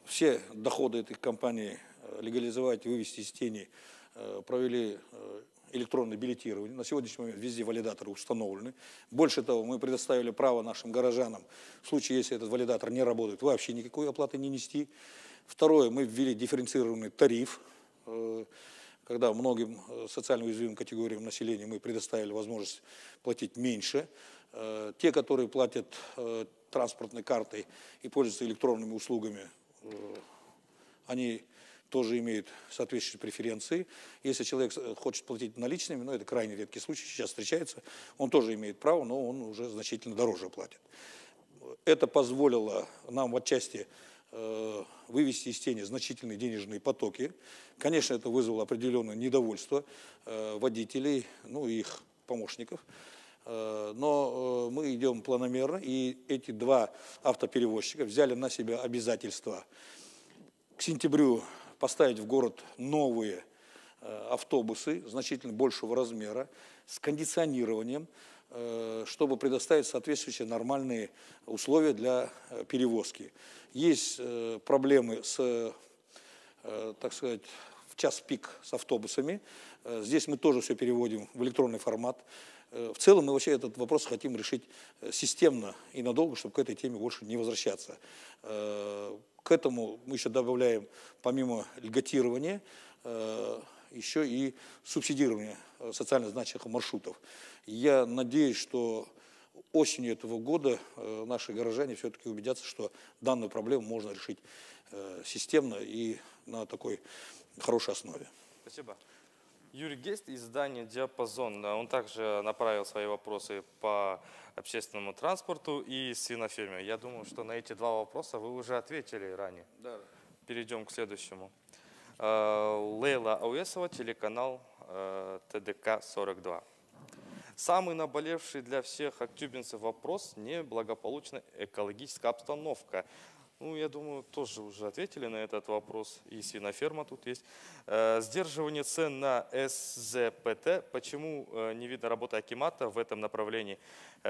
все доходы этой компании легализовать, вывести из тени, провели электронное билетирование. На сегодняшний момент везде валидаторы установлены. Больше того, мы предоставили право нашим горожанам, в случае, если этот валидатор не работает, вообще никакой оплаты не нести. Второе, мы ввели дифференцированный тариф, когда многим социально уязвимым категориям населения мы предоставили возможность платить меньше. Те, которые платят транспортной картой и пользуются электронными услугами, они тоже имеют соответствующие преференции. Если человек хочет платить наличными, но это крайне редкий случай, сейчас встречается, он тоже имеет право, но он уже значительно дороже платит. Это позволило нам отчасти вывести из тени значительные денежные потоки. Конечно, это вызвало определенное недовольство водителей, ну и их помощников. Но мы идем планомерно, и эти два автоперевозчика взяли на себя обязательства к сентябрю поставить в город новые автобусы значительно большего размера с кондиционированием, чтобы предоставить соответствующие нормальные условия для перевозки. Есть проблемы с, так сказать, в час пик с автобусами. Здесь мы тоже все переводим в электронный формат. В целом мы вообще этот вопрос хотим решить системно и надолго, чтобы к этой теме больше не возвращаться. К этому мы еще добавляем, помимо льготирования, еще и субсидирование социально значимых маршрутов. Я надеюсь, что осенью этого года наши горожане все-таки убедятся, что данную проблему можно решить системно и на такой хорошей основе. Спасибо. Юрий Гесть из издания «Диапазон». Он также направил свои вопросы по общественному транспорту и свиноферме. Я думаю, что на эти два вопроса вы уже ответили ранее. Да. Перейдем к следующему. Лейла Ауесова, телеканал ТДК-42. Самый наболевший для всех актюбинцев вопрос – неблагополучная экологическая обстановка. Ну, я думаю, тоже уже ответили на этот вопрос. И свиноферма тут есть. Сдерживание цен на СЗПТ. Почему не видно работы акимата в этом направлении?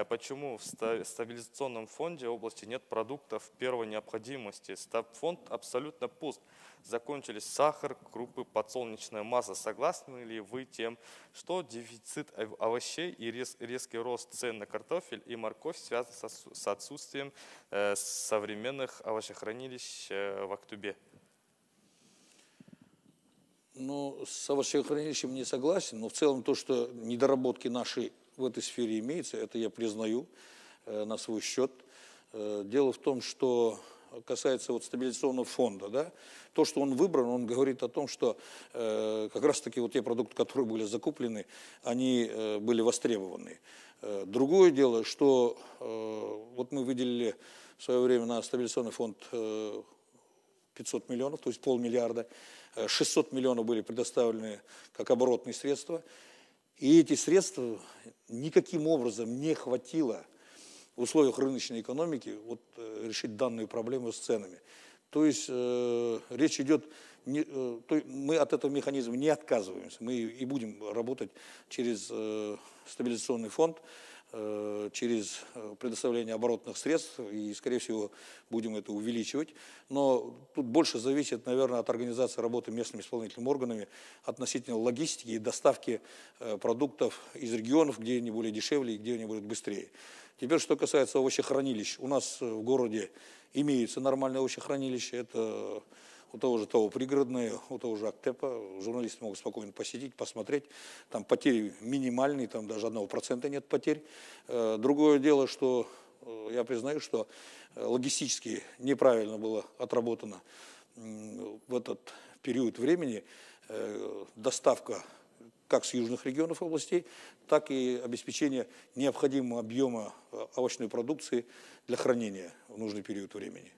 Почему в стабилизационном фонде области нет продуктов первой необходимости? Стабфонд абсолютно пуст. Закончились сахар, крупы, подсолнечная масло. Согласны ли вы тем, что дефицит овощей и резкий рост цен на картофель и морковь связан с отсутствием современных овощехранилищ в Актюбе? Ну, с овощехранилищем не согласен, но в целом то, что недоработки наши в этой сфере имеются, это я признаю на свой счет. Дело в том, что касается вот стабилизационного фонда, да, то, что он выбран, он говорит о том, что как раз-таки вот те продукты, которые были закуплены, они были востребованы. Другое дело, что вот мы выделили в свое время на стабилизационный фонд 500 миллионов, то есть полмиллиарда, 600 миллионов были предоставлены как оборотные средства, и эти средства никаким образом не хватило в условиях рыночной экономики вот, решить данную проблему с ценами. То есть речь идет, мы от этого механизма не отказываемся, мы и будем работать через стабилизационный фонд, через предоставление оборотных средств, и, скорее всего, будем это увеличивать. Но тут больше зависит, наверное, от организации работы местными исполнительными органами относительно логистики и доставки продуктов из регионов, где они более дешевле и где они будут быстрее. Теперь, что касается овощехранилищ. У нас в городе имеются нормальные овощехранилища. Это у того же ТОО «Пригородное», у того же «Актепа». Журналисты могут спокойно посетить, посмотреть. Там потери минимальные, там даже 1% нет потерь. Другое дело, что я признаю, что логистически неправильно было отработано в этот период времени доставка как с южных регионов областей, так и обеспечение необходимого объема овощной продукции для хранения в нужный период времени.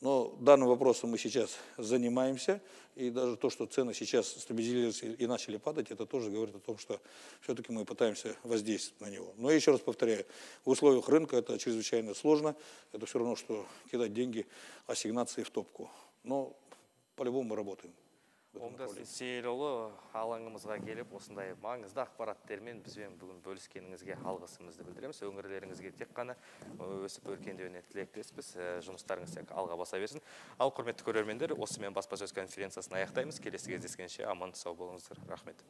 Но данным вопросом мы сейчас занимаемся, и даже то, что цены сейчас стабилизировались и начали падать, это тоже говорит о том, что все-таки мы пытаемся воздействовать на него. Но еще раз повторяю, в условиях рынка это чрезвычайно сложно, это все равно, что кидать деньги, ассигнации в топку. Но по-любому мы работаем. Омдастың сейлолы алаңымызға келіп, осындай маңызды ақпараттармен бізбен бүгін бөліскеніңізге алғысымызды білдіреміз. Өңірлеріңізге тек қана өсіп өркендеуіне тілектеспіз. Жұмыстарыңыз алға баса берсін. Ал құрметті көрермендер, осымен баспасөз конференциясын аяқтаймыз. Келесі кездескенше аман сау болыңыздар. Рахмет.